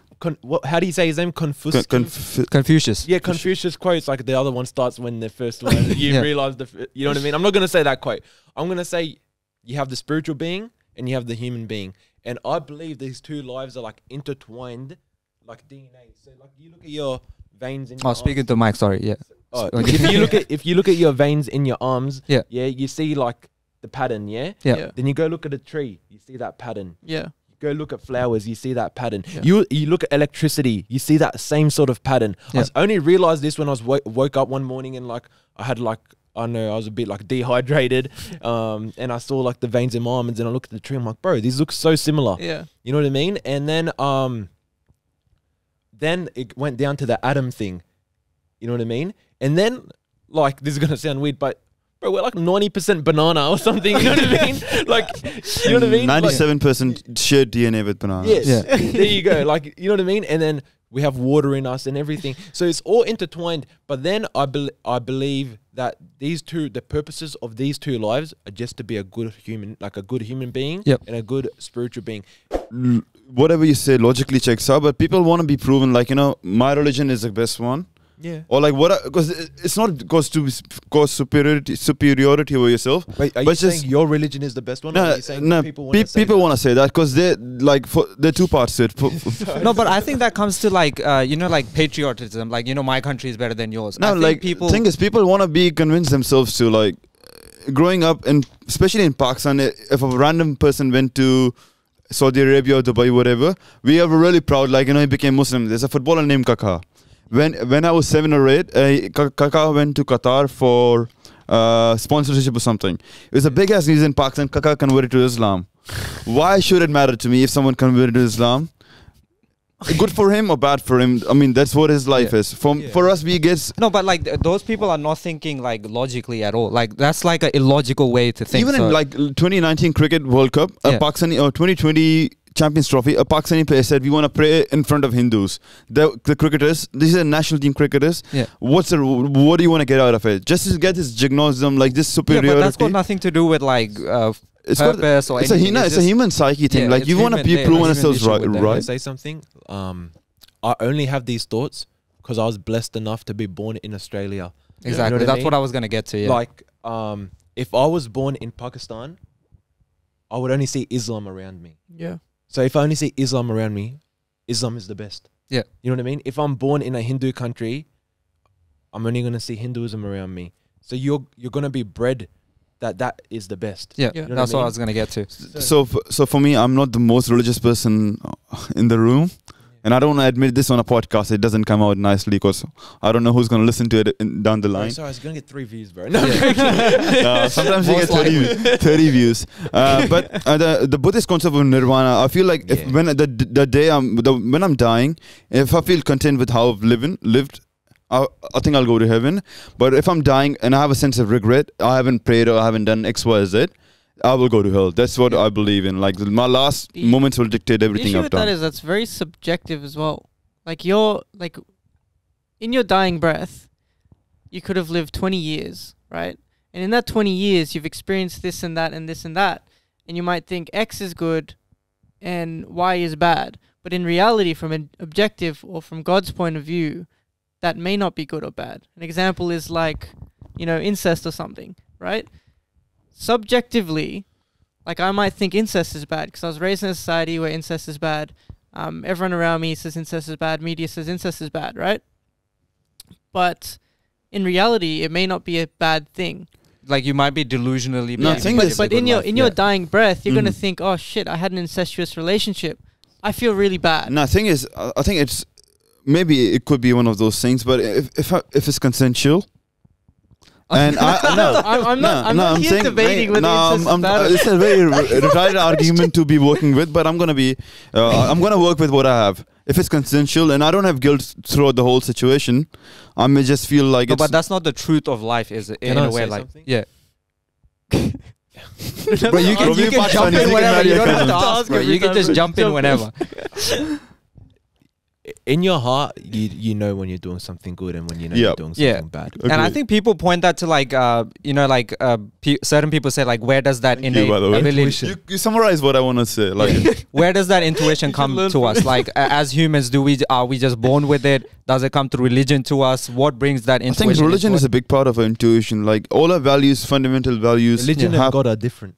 how do you say his name? Confucius. Yeah, Confucius quotes, like the other one starts when the first one. You realize the. You know what I mean? I'm not gonna say that quote. I'm gonna say you have the spiritual being and you have the human being, and I believe these two lives are like intertwined, like DNA. So like you look at your veins in. Oh, speaking to Mike. Sorry. Yeah. Oh, if you look at your veins in your arms, yeah, you see like the pattern, yeah. Then you go look at a tree, you see that pattern, yeah. You go look at flowers, you see that pattern. Yeah. You look at electricity, you see that same sort of pattern. Yeah. I only realized this when I was woke up one morning and like I had like I was a bit like dehydrated, and I saw like the veins in my arms, and I looked at the tree. I'm like, bro, these look so similar. Yeah, you know what I mean. And then it went down to the atom thing. You know what I mean? And then, like, this is going to sound weird, but, bro, we're like 90% banana or something. You know what I mean? Like, you know what I mean? 97% like, shared DNA with bananas. Yes. Yeah. There you go. Like, you know what I mean? And then we have water in us and everything. So it's all intertwined. But then I believe that these two, the purposes of these two lives are just to be a good human, like a good human being, yep, and a good spiritual being. Whatever you say logically checks out, but people want to be proven, like, you know, my religion is the best one. Yeah. Or like what? Because it's not goes to cause superiority over yourself. Wait, are you saying your religion is the best one? No, or are you saying people want to say that because they're like there are two parts to it. No, but I think that comes to like you know, like patriotism. Like, you know, my country is better than yours. No, like thing is, people want to be convinced themselves to like growing up, and especially in Pakistan, if a random person went to Saudi Arabia or Dubai, whatever, we are really proud. Like, you know, he became Muslim. There's a footballer named Kaka. When I was 7 or 8, Kaka went to Qatar for sponsorship or something. It was a big ass news in Pakistan. Kaka converted to Islam. Why should it matter to me if someone converted to Islam? Good for him or bad for him? I mean, that's what his life is. For us, we get no, but like those people are not thinking like logically at all. Like that's like an illogical way to think. Even in like 2019 Cricket World Cup, a Pakistani, or 2020. Champions Trophy, a Pakistani player said, we want to pray in front of Hindus. The cricketers, these are national team cricketers. Yeah. What do you want to get out of it? Just to get this gnosticism, like this superiority. Yeah, but that's got nothing to do with like purpose or anything. It's a human psyche thing. Yeah, like you want to be proven ourselves right. Can I say something? I only have these thoughts because I was blessed enough to be born in Australia. Exactly. You know that's what I was going to get to. Yeah. Like if I was born in Pakistan, I would only see Islam around me. Yeah. So if I only see Islam around me, Islam is the best. Yeah. You know what I mean? If I'm born in a Hindu country, I'm only going to see Hinduism around me. So you're going to be bred that is the best. Yeah. You know that's what I was going to get to. So for me, I'm not the most religious person in the room. And I don't want to admit this on a podcast. It doesn't come out nicely because I don't know who's going to listen to it down the line. Oh, sorry, it's going to get 3 views, bro. No, sometimes you get 30 views. But the Buddhist concept of nirvana, I feel like if when the day when I'm dying, if I feel content with how I've lived, I think I'll go to heaven. But if I'm dying and I have a sense of regret, I haven't prayed or I haven't done X, Y, Z, I will go to hell. That's what I believe in. Like my last moments will dictate everything I've done. The issue with that is that's very subjective as well. Like you're like, in your dying breath, you could have lived 20 years, right? And in that 20 years, you've experienced this and that and this and that. And you might think X is good and Y is bad. But in reality, from an objective or from God's point of view, that may not be good or bad. An example is like, you know, incest or something, right? Subjectively, like I might think incest is bad because I was raised in a society where incest is bad. Everyone around me says incest is bad. Media says incest is bad, right? But in reality, it may not be a bad thing. Like you might be delusionally bad. Yeah. But in your dying breath, you're going to think, oh shit, I had an incestuous relationship. I feel really bad. No, thing is, I think it's, maybe it could be one of those things, but if it's consensual, and I'm not debating with it's a very retarded argument to be working with, but I'm going to be work with what I have. If it's consensual and I don't have guilt throughout the whole situation, I may just feel like it's... But that's not the truth of life, is it? In a way, like... Something? Yeah. Bro, you can jump in whenever. You don't have to ask. You can just jump in whenever. in your heart, you know when you're doing something good and when you know you're doing something bad. Agreed. And I think people point that to like, you know, like certain people say like, where does that innate intuition? You summarize what I want to say. Like, where does that intuition come to us? Like, as humans, are we just born with it? Does it come through religion to us? What brings that intuition? I think religion is a big part of our intuition. Like all our values, fundamental values. Religion and God are different.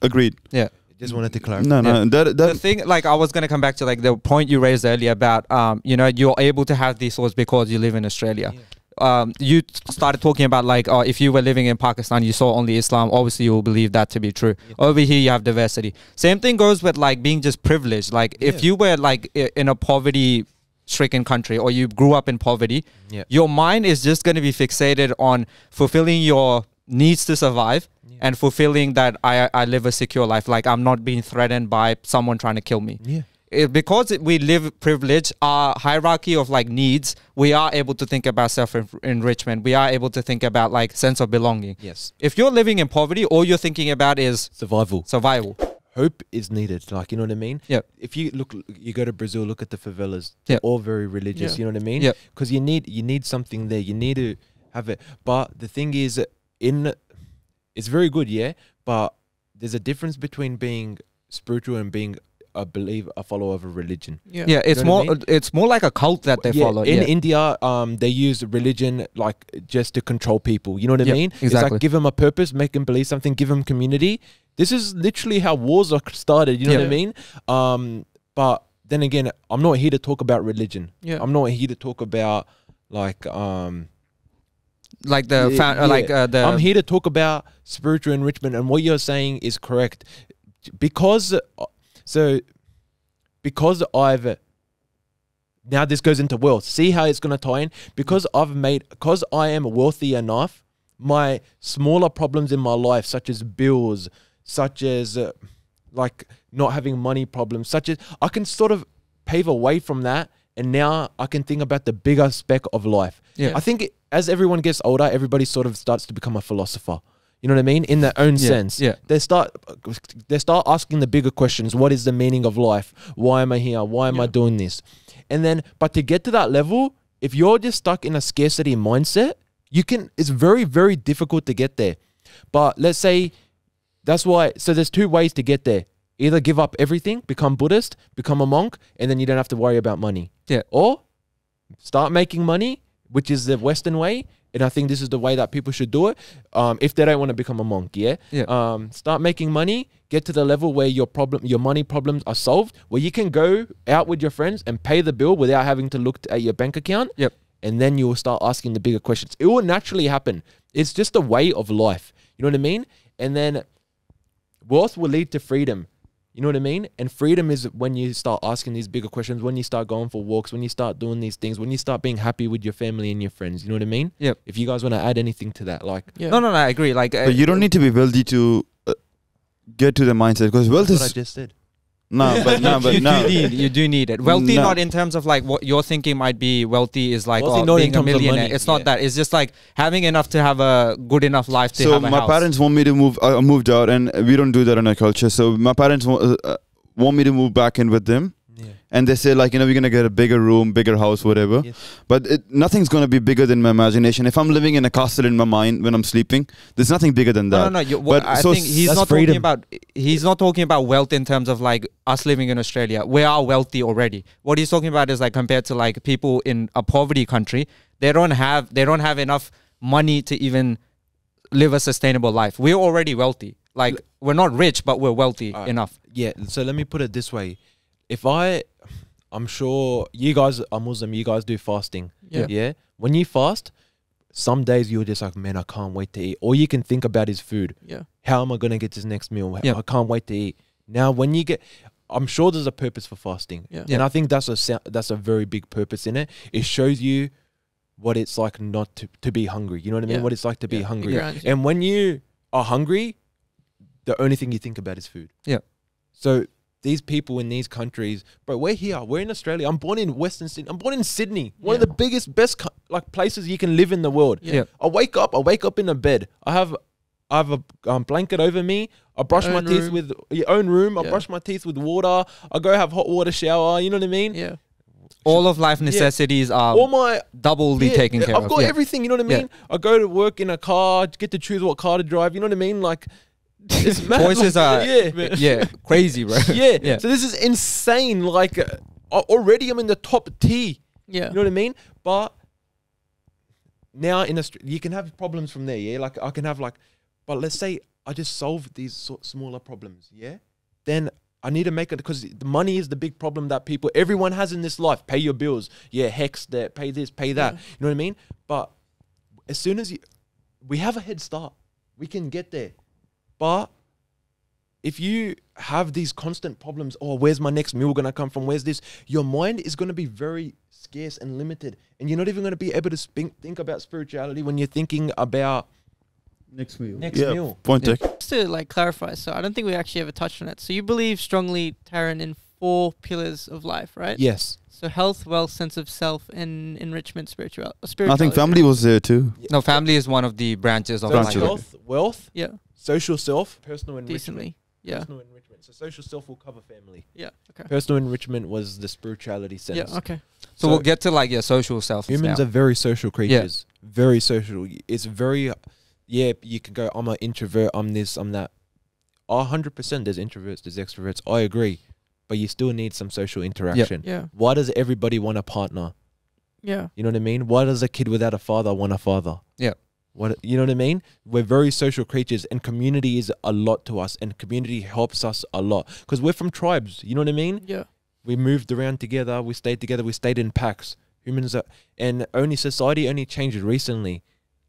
Agreed. Yeah. Just wanted to clarify. No, no. The thing, like I was going to come back to like the point you raised earlier about, you know, you're able to have these thoughts because you live in Australia. Yeah. You started talking about like, oh, if you were living in Pakistan, you saw only Islam, obviously you will believe that to be true. Yeah. Over here, you have diversity. Same thing goes with like being just privileged. Like if you were like in a poverty stricken country or you grew up in poverty, your mind is just going to be fixated on fulfilling your needs to survive. And fulfilling that I live a secure life. Like I'm not being threatened by someone trying to kill me. Yeah. Because we live privilege, our hierarchy of like needs, we are able to think about self-enrichment. We are able to think about like sense of belonging. Yes. If you're living in poverty, all you're thinking about is survival. Survival. Hope is needed. Like, you know what I mean? Yeah. If you look, you go to Brazil, look at the favelas. They're all very religious. You know what I mean? Yeah. Because you need something there. You need to have it. But the thing is, it's very good, yeah, but there's a difference between being spiritual and being a follower of a religion. Yeah, yeah, it's more, I mean? It's more like a cult that they follow. In India, they use religion like just to control people. You know what I mean? Exactly. It's like give them a purpose, make them believe something, give them community. This is literally how wars are started. You know what I mean? But then again, I'm not here to talk about religion. Yeah, I'm not here to talk about like the I'm here to talk about spiritual enrichment, and what you're saying is correct, because I've now this goes into wealth. See how it's going to tie in? Because I am wealthy enough, my smaller problems in my life, such as bills, such as like not having money problems, such as I can sort of pave away from that. And now I can think about the bigger speck of life. Yeah. I think as everyone gets older, everybody sort of starts to become a philosopher. You know what I mean? In their own sense. Yeah. They start asking the bigger questions. What is the meaning of life? Why am I here? Why am I doing this? And then, but to get to that level, if you're just stuck in a scarcity mindset, it's very, very difficult to get there. But let's say that's why, so there's two ways to get there. Either give up everything, become Buddhist, become a monk, and then you don't have to worry about money. Yeah. Or start making money, which is the Western way, and I think this is the way that people should do it. If they don't want to become a monk, start making money, get to the level where your money problems are solved, where you can go out with your friends and pay the bill without having to look at your bank account. Yep. And then you will start asking the bigger questions. It will naturally happen. It's just a way of life. You know what I mean? And then wealth will lead to freedom. You know what I mean? And freedom is when you start asking these bigger questions, when you start going for walks, when you start doing these things, when you start being happy with your family and your friends. You know what I mean? Yeah. If you guys want to add anything to that, like... Yeah. No, no, no, I agree. Like, but you don't need to be wealthy to get to the mindset, because wealth is... That's what I just said. No, but no, but no. You do need it. Wealthy, not in terms of like what you're thinking might be wealthy is like being a millionaire. It's not that. It's just like having enough to have a good enough life to have a house. So my parents want me to move. I moved out, and we don't do that in our culture. So my parents want me to move back in with them, and they say like, you know, we're gonna get a bigger room, bigger house, whatever. Yes. But nothing's gonna be bigger than my imagination. If I'm living in a castle in my mind when I'm sleeping, there's nothing bigger than that. No, no, no. But I think he's not talking about. He's not talking about wealth in terms of like us living in Australia. We are wealthy already. What he's talking about is like compared to like people in a poverty country, they don't have enough money to even live a sustainable life. We're already wealthy. Like we're not rich, but we're wealthy enough. Yeah. So let me put it this way. I'm sure you guys are Muslim, you guys do fasting. Yeah. Yeah. When you fast, some days you're just like, man, I can't wait to eat. All you can think about is food. Yeah. How am I going to get this next meal? Yeah. I can't wait to eat. Now, when you get, I'm sure there's a purpose for fasting. Yeah. And I think that's a very big purpose in it. It shows you what it's like not to be hungry. You know what I mean? Yeah. What it's like to be hungry. Exactly. And when you are hungry, the only thing you think about is food. Yeah. So these people in these countries, bro, we're here. We're in Australia. I'm born in Western Sydney. I'm born in Sydney, one of the biggest, best like places you can live in the world. Yeah. I wake up in a bed. I have a blanket over me. I brush my teeth with your own room. I brush my teeth with water. I go have hot water shower. You know what I mean? Yeah. all of life necessities are doubly taken care of. I've got everything, you know what I mean? I go to work in a car, get to choose what car to drive, you know what I mean? Like, it's mad. Voices are crazy, bro. So this is insane. Like, already I'm in the top tier. Yeah. You know what I mean? But now in Australia, you can have problems from there, Like, I can have like, but let's say I just solve these smaller problems, Then I need to make it, because the money is the big problem that people, everyone has in this life. Pay your bills. Hex that, pay this, pay that. You know what I mean? But as soon as you, we have a head start. We can get there. But if you have these constant problems, oh, where's my next meal going to come from? Where's this? Your mind is going to be very scarce and limited. And you're not even going to be able to think about spirituality when you're thinking about next meal. Point taken. Just to like clarify, so I don't think we actually ever touched on it. So you believe strongly, Taran, in 4 pillars of life, right? Yes. So health, wealth, sense of self, and enrichment, spirituality. I think family was there too. No, family is one of the branches of life. Wealth. Yeah. Social self, personal enrichment. Personal enrichment. So social self will cover family. Yeah. Okay. Personal enrichment was the spirituality sense. Yeah. Okay. So we'll get to like your social self. Humans are very social creatures. Very social. It's very, you can go, I'm an introvert, I'm this, I'm that. 100% there's introverts, there's extroverts. I agree. But you still need some social interaction. Why does everybody want a partner? You know what I mean? Why does a kid without a father want a father? What, you know what I mean? We're very social creatures, and community is a lot to us, and community helps us a lot because we're from tribes. You know what I mean? We moved around together. We stayed together. We stayed in packs. Humans are, and only society only changed recently.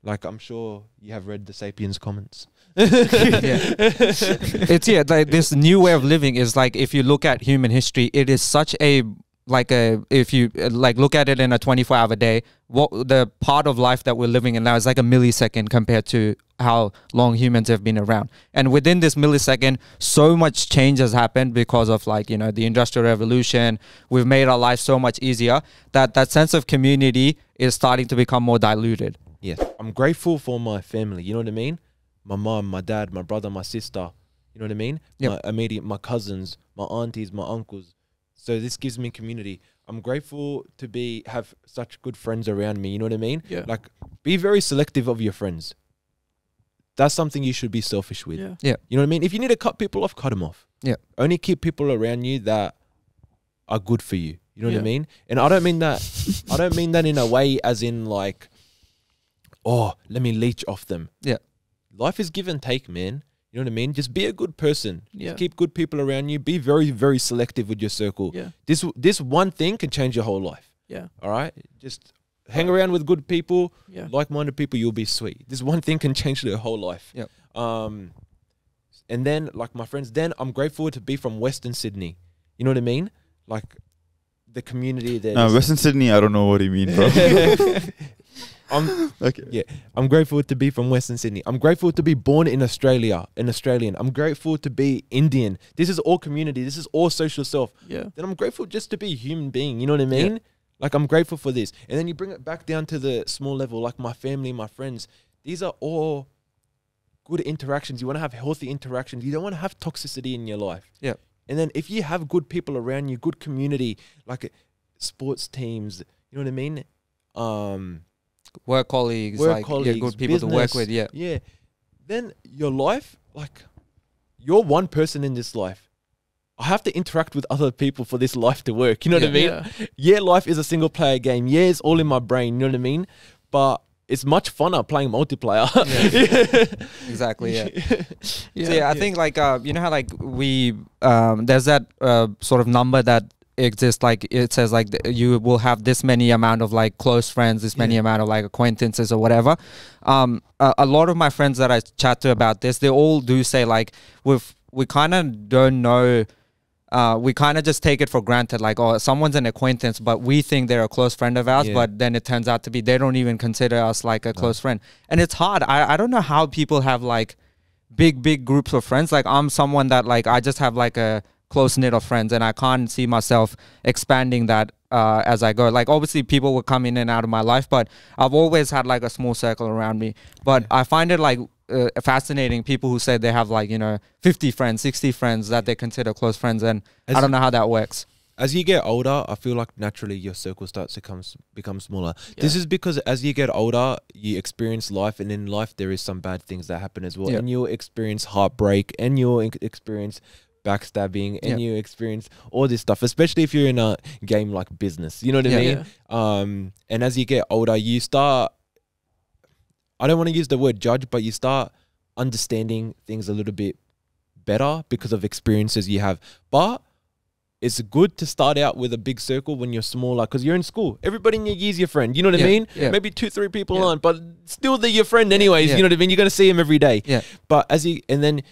Like, I'm sure you have read the Sapiens comments. It's like this new way of living is like, if you look at human history, it is such a if you like look at it in a 24-hour day, what the part of life that we're living in now is like a millisecond compared to how long humans have been around. And within this millisecond, so much change has happened because of like, you know, the Industrial Revolution. We've made our life so much easier that that sense of community is starting to become more diluted. Yes, I'm grateful for my family. You know what I mean? My mom, my dad, my brother, my sister. You know what I mean? My immediate, my cousins, my aunties, my uncles. So this gives me community. I'm grateful to have such good friends around me. You know what I mean? Like, be very selective of your friends. That's something you should be selfish with. You know what I mean? If you need to cut people off, cut them off. Only keep people around you that are good for you. You know what I mean? And I don't mean that. I don't mean that in a way as in like, oh, let me leech off them. Life is give and take, man. You know what I mean? Just be a good person. Just keep good people around you. Be very, very selective with your circle. This one thing can change your whole life. All right? Just hang around with good people, like-minded people, you'll be sweet. This one thing can change your whole life. And then, like my friends, then I'm grateful to be from Western Sydney. You know what I mean? Like the community there. No, Western Sydney, I don't know what you mean, bro. I'm grateful to be from Western Sydney. I'm grateful to be born in Australia, an Australian. I'm grateful to be Indian. This is all community. This is all social self. Then I'm grateful just to be a human being. You know what I mean? Like, I'm grateful for this. And then you bring it back down to the small level, like my family, my friends. These are all good interactions. You want to have healthy interactions. You don't want to have toxicity in your life. And then if you have good people around you, good community, like sports teams, you know what I mean? Work colleagues, good people to work with, then your life, like, you're one person in this life. I have to interact with other people for this life to work. You know what I mean? Life is a single player game. It's all in my brain. You know what I mean? But it's much funner playing multiplayer. Exactly. I think like, you know how like we, there's that sort of number that exists, like it says like you will have this many amount of like close friends, this many amount of like acquaintances or whatever. A lot of my friends that I chat to about this, they all do say like we kind of don't know, we kind of just take it for granted, like, oh, someone's an acquaintance, but we think they're a close friend of ours, but then it turns out to be they don't even consider us like a close friend. And it's hard. I don't know how people have like big groups of friends. Like, I'm someone that like I just have like a close-knit of friends, and I can't see myself expanding that as I go. Like, obviously people will come in and out of my life, but I've always had like a small circle around me. But I find it like fascinating, people who say they have like, you know, 50 friends, 60 friends that they consider close friends, and I don't know how that works. As you get older, I feel like naturally your circle starts to become smaller. Yeah. This is because as you get older, you experience life, and in life there is some bad things that happen as well. Yeah. And you'll experience heartbreak, and you'll experience backstabbing, and you experience all this stuff, especially if you're in a game like business. You know what I mean? Yeah. And as you get older, you start, I don't want to use the word judge, but you start understanding things a little bit better because of experiences you have. But it's good to start out with a big circle when you're smaller, because you're in school. Everybody in your year's your friend. You know what I mean? Yeah. Maybe 2-3 people aren't, but still they're your friend anyways. You know what I mean? You're going to see them every day. Yeah. But as you, and then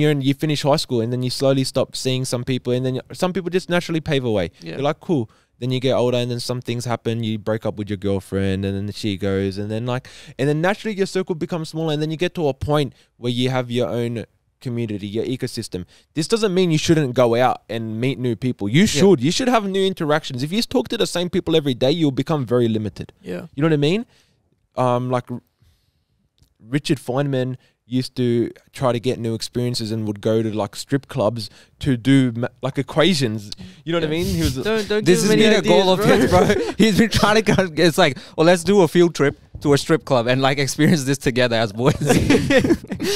you finish high school, and then you slowly stop seeing some people, and then some people just naturally pave away. Yeah. You're like, cool. Then you get older, and then some things happen. You break up with your girlfriend, and then she goes, and then naturally your circle becomes smaller, and then you get to a point where you have your own community, your ecosystem. This doesn't mean you shouldn't go out and meet new people. You should. You should have new interactions. If you talk to the same people every day, you'll become very limited. Yeah. You know what I mean? Like Richard Feynman used to try to get new experiences and would go to like strip clubs to do like equations. You know what I mean? He was don't this has been ideas, a goal of his, bro. He's been trying to go. It's like, well, let's do a field trip to a strip club and like experience this together as boys.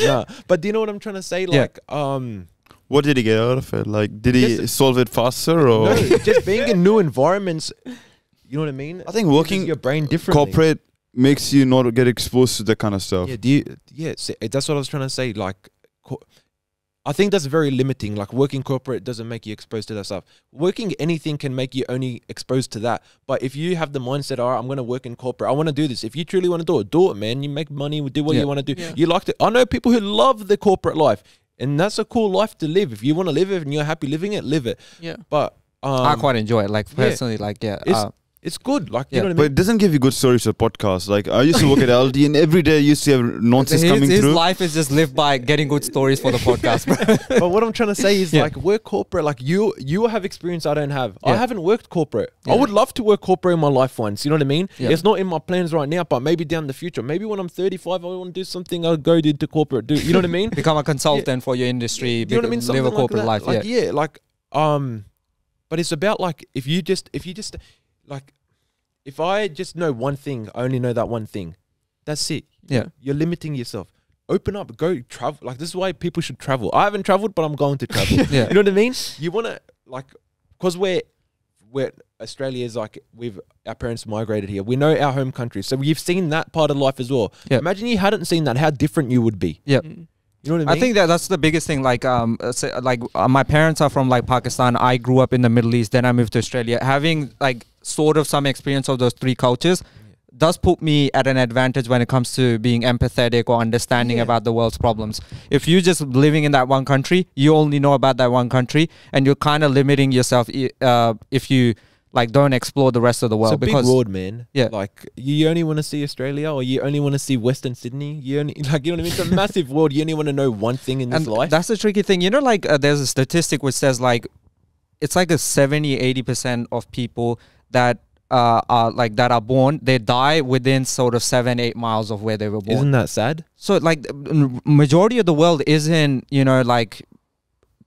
Yeah. But do you know what I'm trying to say? Like, what did he get out of it? Like, did he solve it faster or no, just being in new environments? You know what I mean? I think working your brain differently. Corporate makes you not get exposed to that kind of stuff. Yeah, so that's what I was trying to say. Like, I think that's very limiting. Like, working corporate doesn't make you exposed to that stuff. Working anything can make you only exposed to that. But if you have the mindset, all right, I'm going to work in corporate, I want to do this. If you truly want to do it, man. You make money, do what you want to do. Yeah. You like to. I know people who love the corporate life, and that's a cool life to live. If you want to live it and you're happy living it, live it. Yeah. But I quite enjoy it. Like, personally, it's good, like, you know what I mean? But it doesn't give you good stories for podcasts. Like, I used to work at Aldi, and every day I used to have nonsense coming through. His life is just lived by getting good stories for the podcast, bro. But what I'm trying to say is, like, work corporate. Like, you have experience I don't have. I haven't worked corporate. I would love to work corporate in my life once, you know what I mean? Yeah. It's not in my plans right now, but maybe down the future. Maybe when I'm 35, I want to do something, I'll go into corporate. You know what I mean? Become a consultant for your industry. You know what I mean? Something live a corporate life. Like, but it's about, like, if you just... Like, if I just know one thing, I only know that one thing. That's it. Yeah. You're limiting yourself. Open up, go travel. Like, this is why people should travel. I haven't traveled, but I'm going to travel. You know what I mean? You want to, like, because Australia is like, our parents migrated here. We know our home country. So you've seen that part of life as well. Yep. Imagine you hadn't seen that, how different you would be. Yeah. You know what I mean? I think that's the biggest thing. Like, my parents are from like Pakistan. I grew up in the Middle East. Then I moved to Australia. Having like sort of some experience of those three cultures does put me at an advantage when it comes to being empathetic or understanding about the world's problems. If you're just living in that one country, you only know about that one country, and you're kind of limiting yourself if you like don't explore the rest of the world. It's a big world, man. Yeah. Like, you only want to see Australia, or you only want to see Western Sydney. You only, like, you know what I mean? It's a massive world. You only want to know one thing in this life. That's the tricky thing. You know, like, there's a statistic which says, like, it's like a 70-80% of people that are born, they die within sort of 7-8 miles of where they were born. Isn't that sad? So like, majority of the world isn't, you know, like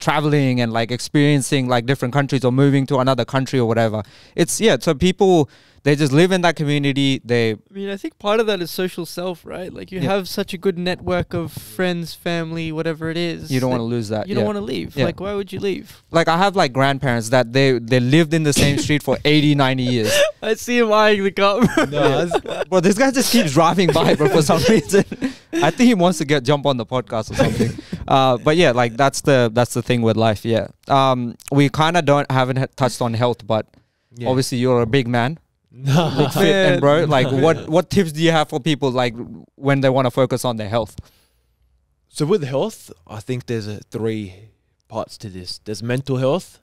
traveling and like experiencing like different countries or moving to another country or whatever. It's so people, they just live in that community. I mean, I think part of that is social self, right? Like, you have such a good network of friends, family, whatever it is. You don't want to lose that. You don't want to leave. Like, why would you leave? Like, I have like grandparents that they lived in the same street for 80-90 years. I see him eyeing the car. No, bro, this guy just keeps driving by, bro, for some reason. I think he wants to jump on the podcast or something. But yeah, like, that's the thing with life. Yeah. We kind of haven't touched on health, but obviously you're a big man. Big fit, and bro, like, what tips do you have for people, like, when they want to focus on their health? So with health, I think there's 3 parts to this. There's mental health,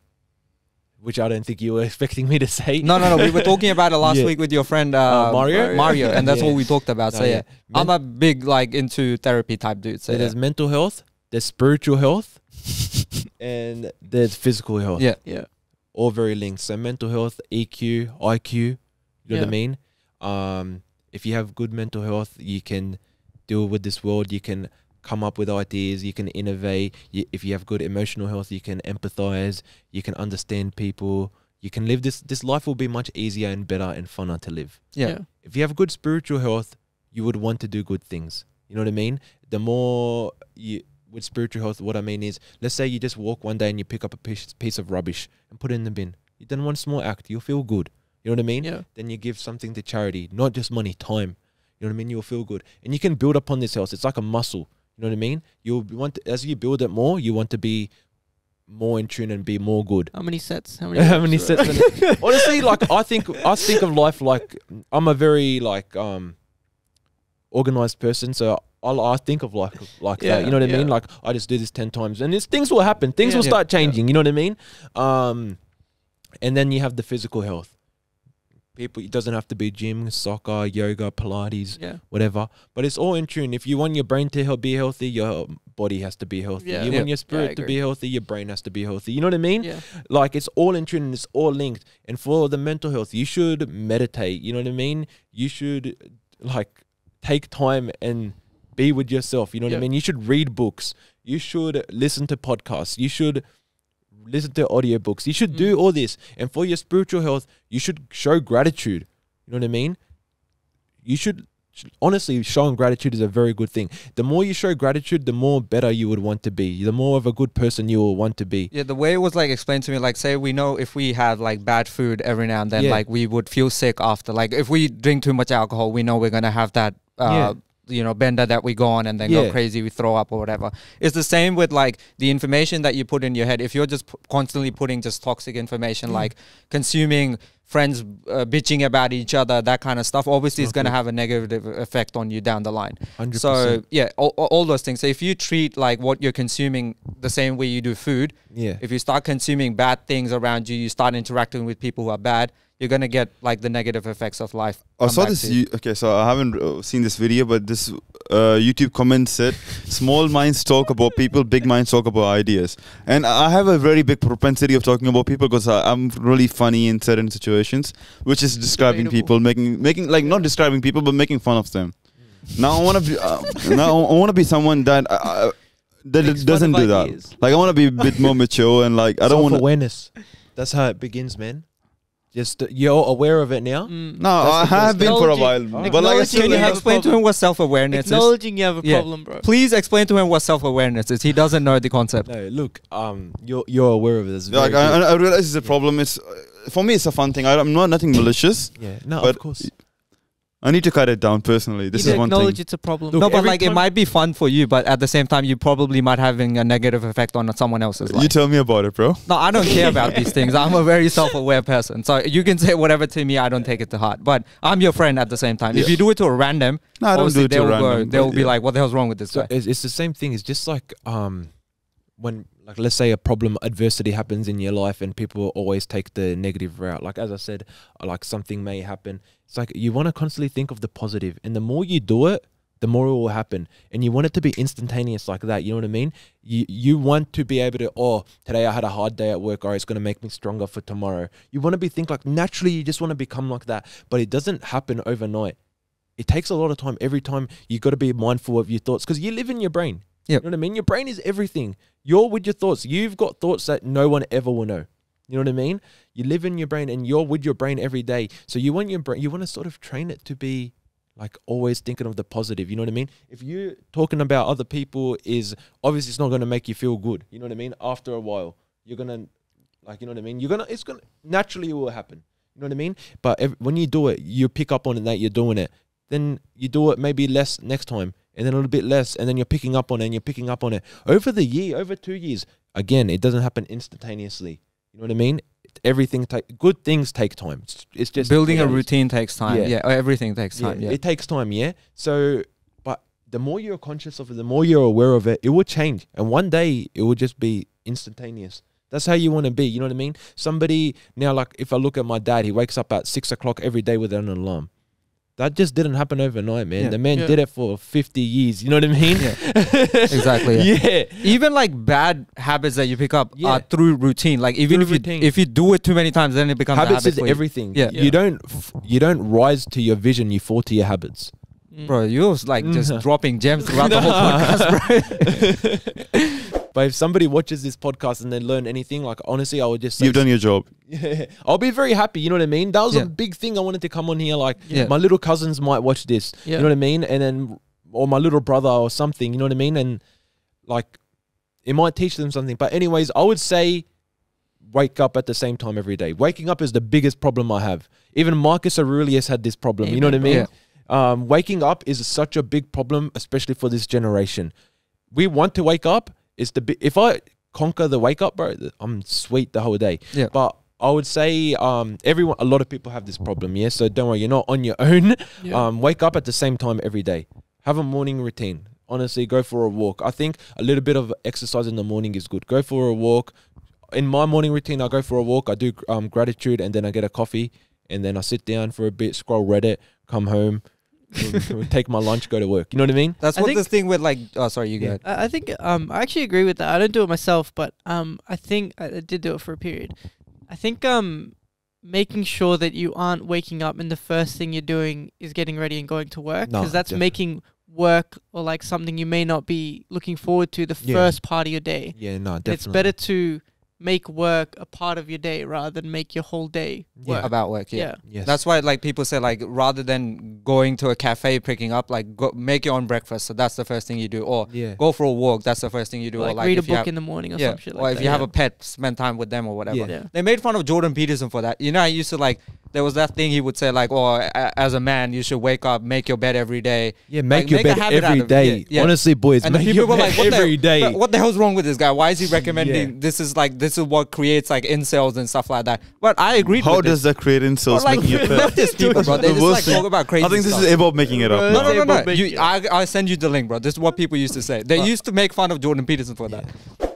which I don't think you were expecting me to say. No. We were talking about it last week with your friend Mario, and that's what we talked about. So I'm a big, like, into therapy type dude. So there's mental health, there's spiritual health, and there's physical health. Yeah. All very linked. So mental health, EQ, IQ. You know what I mean? If you have good mental health, you can deal with this world. You can come up with ideas, you can innovate. If you have good emotional health, you can empathize, you can understand people, you can live this life will be much easier and better and funner to live. Yeah. If you have good spiritual health, you would want to do good things. You know what I mean? The more you, with spiritual health, what I mean is, let's say you just walk one day and you pick up a piece of rubbish and put it in the bin. You've done one small act, you'll feel good. You know what I mean? Yeah. Then you give something to charity, not just money, time. You know what I mean? You'll feel good. And you can build upon this health. It's like a muscle. You know what I mean? You'll want to, as you build it more, you want to be more in tune and be more good. How many sets? How many sets? Honestly, like I think of life like I'm a very like organized person, so I think of life like that. You know what I mean? Like I just do this 10 times, and things will happen. Things will start changing. You know what I mean? And then you have the physical health. People, it doesn't have to be gym, soccer, yoga, Pilates, whatever. But it's all in tune. If you want your brain to be healthy, your body has to be healthy. Yeah. You want your spirit to be healthy, your brain has to be healthy. You know what I mean? Yeah. Like it's all in tune and it's all linked. And for the mental health, you should meditate. You know what I mean? You should like take time and be with yourself. You know what I mean? You should read books. You should listen to podcasts. You should listen to audiobooks. You should do all this. And for your spiritual health, you should show gratitude. You know what I mean? You should, honestly, showing gratitude is a very good thing. The more you show gratitude, the more better you would want to be. The more of a good person you will want to be. Yeah, the way it was like explained to me, like say we know if we had like bad food every now and then, like we would feel sick after. Like if we drink too much alcohol, we know we're going to have that you know, bender that we go on and then go crazy, we throw up or whatever. It's the same with like the information that you put in your head. If you're just constantly putting just toxic information, like consuming friends bitching about each other, that kind of stuff, obviously it's going to have a negative effect on you down the line. 100%. So yeah, all those things. So if you treat like what you're consuming the same way you do food, if you start consuming bad things around you, you start interacting with people who are bad, you're going to get like the negative effects of life. I saw this. Okay, so I haven't seen this video, but this YouTube comment said, small minds talk about people, big minds talk about ideas. And I have a very big propensity of talking about people because I'm really funny in certain situations, which is describing people, making like not describing people, but making fun of them. Now I want to be, someone that that doesn't do that. Like I want to be a bit more mature and like I don't want awareness. That's how it begins, man. Just you're aware of it now. No, I have been for a while, but like, can you explain to him what self-awareness is? Acknowledging you have a problem, bro. Please explain to him what self-awareness is. He doesn't know the concept. No, look, you're aware of this. Like I realize it's a problem. It's for me, it's a fun thing. I'm not nothing malicious. No, of course. I need to cut it down personally. This is one thing. Acknowledge it's a problem. Look, no, but like it might be fun for you, but at the same time, you probably might having a negative effect on someone else's life. You tell me about it, bro. No, I don't care about these things. I'm a very self-aware person. So you can say whatever to me, I don't take it to heart. But I'm your friend at the same time. If you do it to a random, they'll be like, what the hell's wrong with this guy? It's the same thing. It's just like when, like, let's say a problem, adversity happens in your life and people always take the negative route. Like, as I said, like something may happen. It's like you want to constantly think of the positive, and the more you do it, the more it will happen. And you want it to be instantaneous like that. You know what I mean? You want to be able to, oh, today I had a hard day at work. All right, it's going to make me stronger for tomorrow. You want to be think like naturally, you just want to become like that, but it doesn't happen overnight. It takes a lot of time. Every time you got to be mindful of your thoughts because you live in your brain. You know what I mean? Your brain is everything. You're with your thoughts. You've got thoughts that no one ever will know. You know what I mean? You live in your brain and you're with your brain every day. So you want your brain, you want to sort of train it to be like always thinking of the positive. You know what I mean? If you talking about other people is obviously it's not going to make you feel good. You know what I mean? After a while, you're going to like, you know what I mean? You're going to, it's going to naturally it will happen. You know what I mean? But when you do it, you pick up on it that you're doing it. Then you do it maybe less next time. And then a little bit less, and then you're picking up on it, and you're picking up on it. Over the year, over 2 years, again, it doesn't happen instantaneously. You know what I mean? Everything good things take time. It's just building a routine takes time. Yeah, everything takes time. Yeah. It takes time, So, but the more you're conscious of it, the more you're aware of it, it will change. And one day, it will just be instantaneous. That's how you want to be. You know what I mean? Somebody, now like if I look at my dad, he wakes up at 6 o'clock every day with an alarm. That just didn't happen overnight, man. The man did it for 50 years. You know what I mean? Exactly. Even like bad habits that you pick up are through routine. Like even if you do it too many times, then it becomes habits. Habits is everything. You don't rise to your vision. You fall to your habits. Bro, you was like just dropping gems throughout the whole podcast, bro. But if somebody watches this podcast and they learn anything, like honestly, I would just say, you've done your job. Yeah, I'll be very happy. You know what I mean? That was a big thing I wanted to come on here. Like my little cousins might watch this. You know what I mean? And then, or my little brother or something. You know what I mean? And like, it might teach them something. But anyways, I would say wake up at the same time every day. Waking up is the biggest problem I have. Even Marcus Aurelius had this problem. You know what I mean? Yeah. Waking up is such a big problem, especially for this generation. We want to wake up. It's the, if I conquer the wake up, bro, I'm sweet the whole day. Yeah. But I would say everyone, a lot of people have this problem. Yeah. So don't worry, you're not on your own. Yeah. Wake up at the same time every day. Have a morning routine. Honestly, go for a walk. I think a little bit of exercise in the morning is good. Go for a walk. In my morning routine, I go for a walk. I do gratitude, and then I get a coffee, and then I sit down for a bit, scroll Reddit, come home. Take my lunch, go to work. You know what I mean? That's what this thing with like. Oh, sorry, you go ahead. I think I actually agree with that. I don't do it myself, but I think I did do it for a period. I think making sure that you aren't waking up and the first thing you're doing is getting ready and going to work, because that's making work or like something you may not be looking forward to the first part of your day. Yeah, no, definitely. It's better to make work a part of your day rather than make your whole day work. About work. Yeah. Yes. That's why like people say like rather than going to a cafe picking up, like go make your own breakfast. So that's the first thing you do, or go for a walk. That's the first thing you do. Or like read a book in the morning or some shit. Or like if you have a pet, spend time with them or whatever. Yeah. Yeah. They made fun of Jordan Peterson for that. You know, I used to like, there was that thing he would say like, oh, as a man, you should wake up, make your bed every day. Yeah, make your bed every day. Yeah. Honestly, boys, and make people were like, what the hell's wrong with this guy? Why is he recommending this? Is like this is what creates like incels and stuff like that. But I agree with this. How does that create incels? Like, making it leftist people, bro. They just like talk about crazy stuff. I think this is Ebob making it up. No. I'll send you the link, bro. This is what people used to say. They used to make fun of Jordan Peterson for that.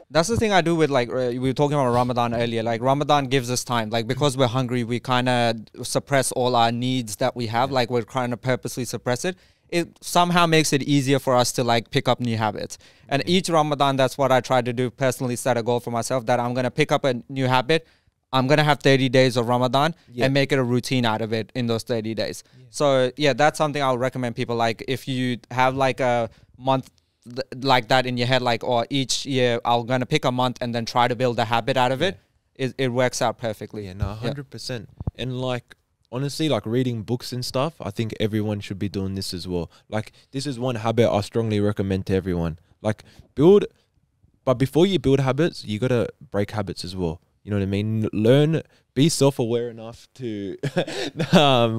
That's the thing I do with like, we were talking about Ramadan earlier. Like Ramadan gives us time. Like because we're hungry, we kind of suppress all our needs that we have. Like we're trying to purposely suppress it. It somehow makes it easier for us to like pick up new habits. And each Ramadan, that's what I try to do personally, set a goal for myself that I'm going to pick up a new habit. I'm going to have 30 days of Ramadan and make it a routine out of it in those 30 days. Yeah. So yeah, that's something I would recommend people. Like if you have like a month like that in your head, like, or each year I'm going to pick a month and then try to build a habit out of it works out perfectly. Yeah, no, 100%. Yeah. And like, honestly, like reading books and stuff, I think everyone should be doing this as well. Like this is one habit I strongly recommend to everyone. Like build, but before you build habits, you got to break habits as well. You know what I mean? Learn, be self-aware enough to,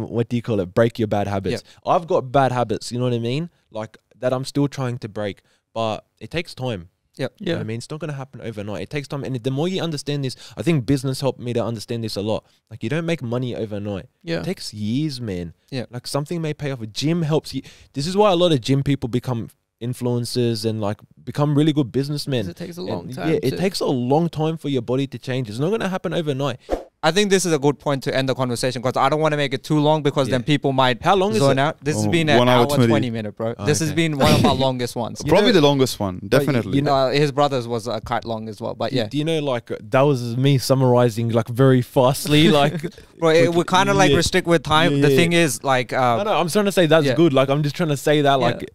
what do you call it? Break your bad habits. Yep. I've got bad habits, you know what I mean? Like that I'm still trying to break, but it takes time. Yeah, you know I mean, it's not going to happen overnight. It takes time. And the more you understand this, I think business helped me to understand this a lot. Like you don't make money overnight. Yeah. It takes years, man. Yeah. Like something may pay off. A gym helps you. This is why a lot of gym people become influencers and like become really good businessmen. It takes a long time. Yeah, it takes a long time for your body to change. It's not going to happen overnight. I think this is a good point to end the conversation because I don't want to make it too long because then people might zone out. This has been an hour 20 minute, bro. Oh, this has been one of our longest ones. Probably the longest one, definitely. You know, his brother's was quite long as well, but yeah. Do you know, like, that was me summarizing, like, very fastly, like... Bro, we're kind of, like, restrict with time. Yeah. The thing is, like... no, I'm trying to say that's good. Like, I'm just trying to say that, like...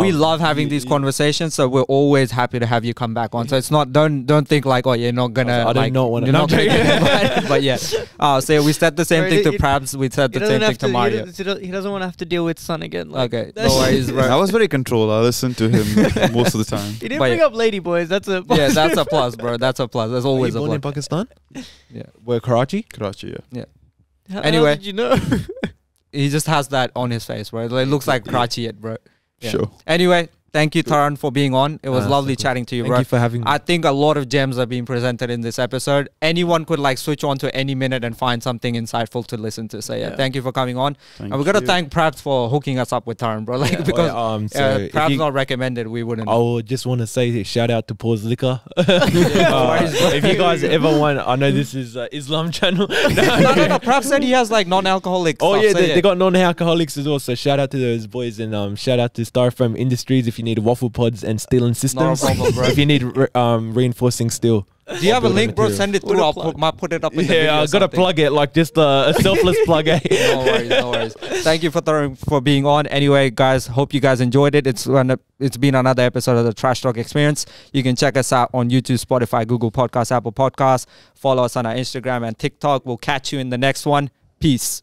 we love having these conversations, so we're always happy to have you come back on. So it's not, don't think like, oh, you're not going to... I do not want to... But yeah. So we said the same thing to Prabz. We said the same thing to Mario. He doesn't want to have to deal with Sun again. Like, okay. No worries, bro. I was very controlled. I listened to him most of the time. He didn't bring up lady boys. That's a plus. Yeah, that's a plus, bro. That's a plus. That's always a plus. Were you born in Pakistan? Yeah. Where, Karachi? Karachi, yeah. Anyway. How did you know? He just has that on his face, bro. It looks like Karachi yet, bro. Yeah. Sure. Anyway, thank you, Taran, for being on. It was lovely chatting to you, bro. Thank you for having me. I think a lot of gems are being presented in this episode. Anyone could like switch on to any minute and find something insightful to listen to. So yeah, thank you for coming on. And we got to thank Prabz for hooking us up with Taran, bro. Like because so Prabz not recommended, we wouldn't. I would just want to say shout out to Paul's Liquor. If you guys ever want, I know this is Islam channel. No. Prabz said he has like non-alcoholic. Oh stuff, they got non-alcoholics as well. So shout out to those boys and shout out to Starframe Industries if you need waffle pods and steel and systems. Not a problem, bro. If you need reinforcing steel. Do you have a link, bro? Send it through. I'll put it up in the video. Yeah, I've got to plug it, like just a selfless plug, eh? No worries, no worries. Thank you for being on. Anyway, guys, hope you guys enjoyed it. It's been another episode of the Trash Talk Experience. You can check us out on YouTube, Spotify, Google Podcasts, Apple Podcasts. Follow us on our Instagram and TikTok. We'll catch you in the next one. Peace.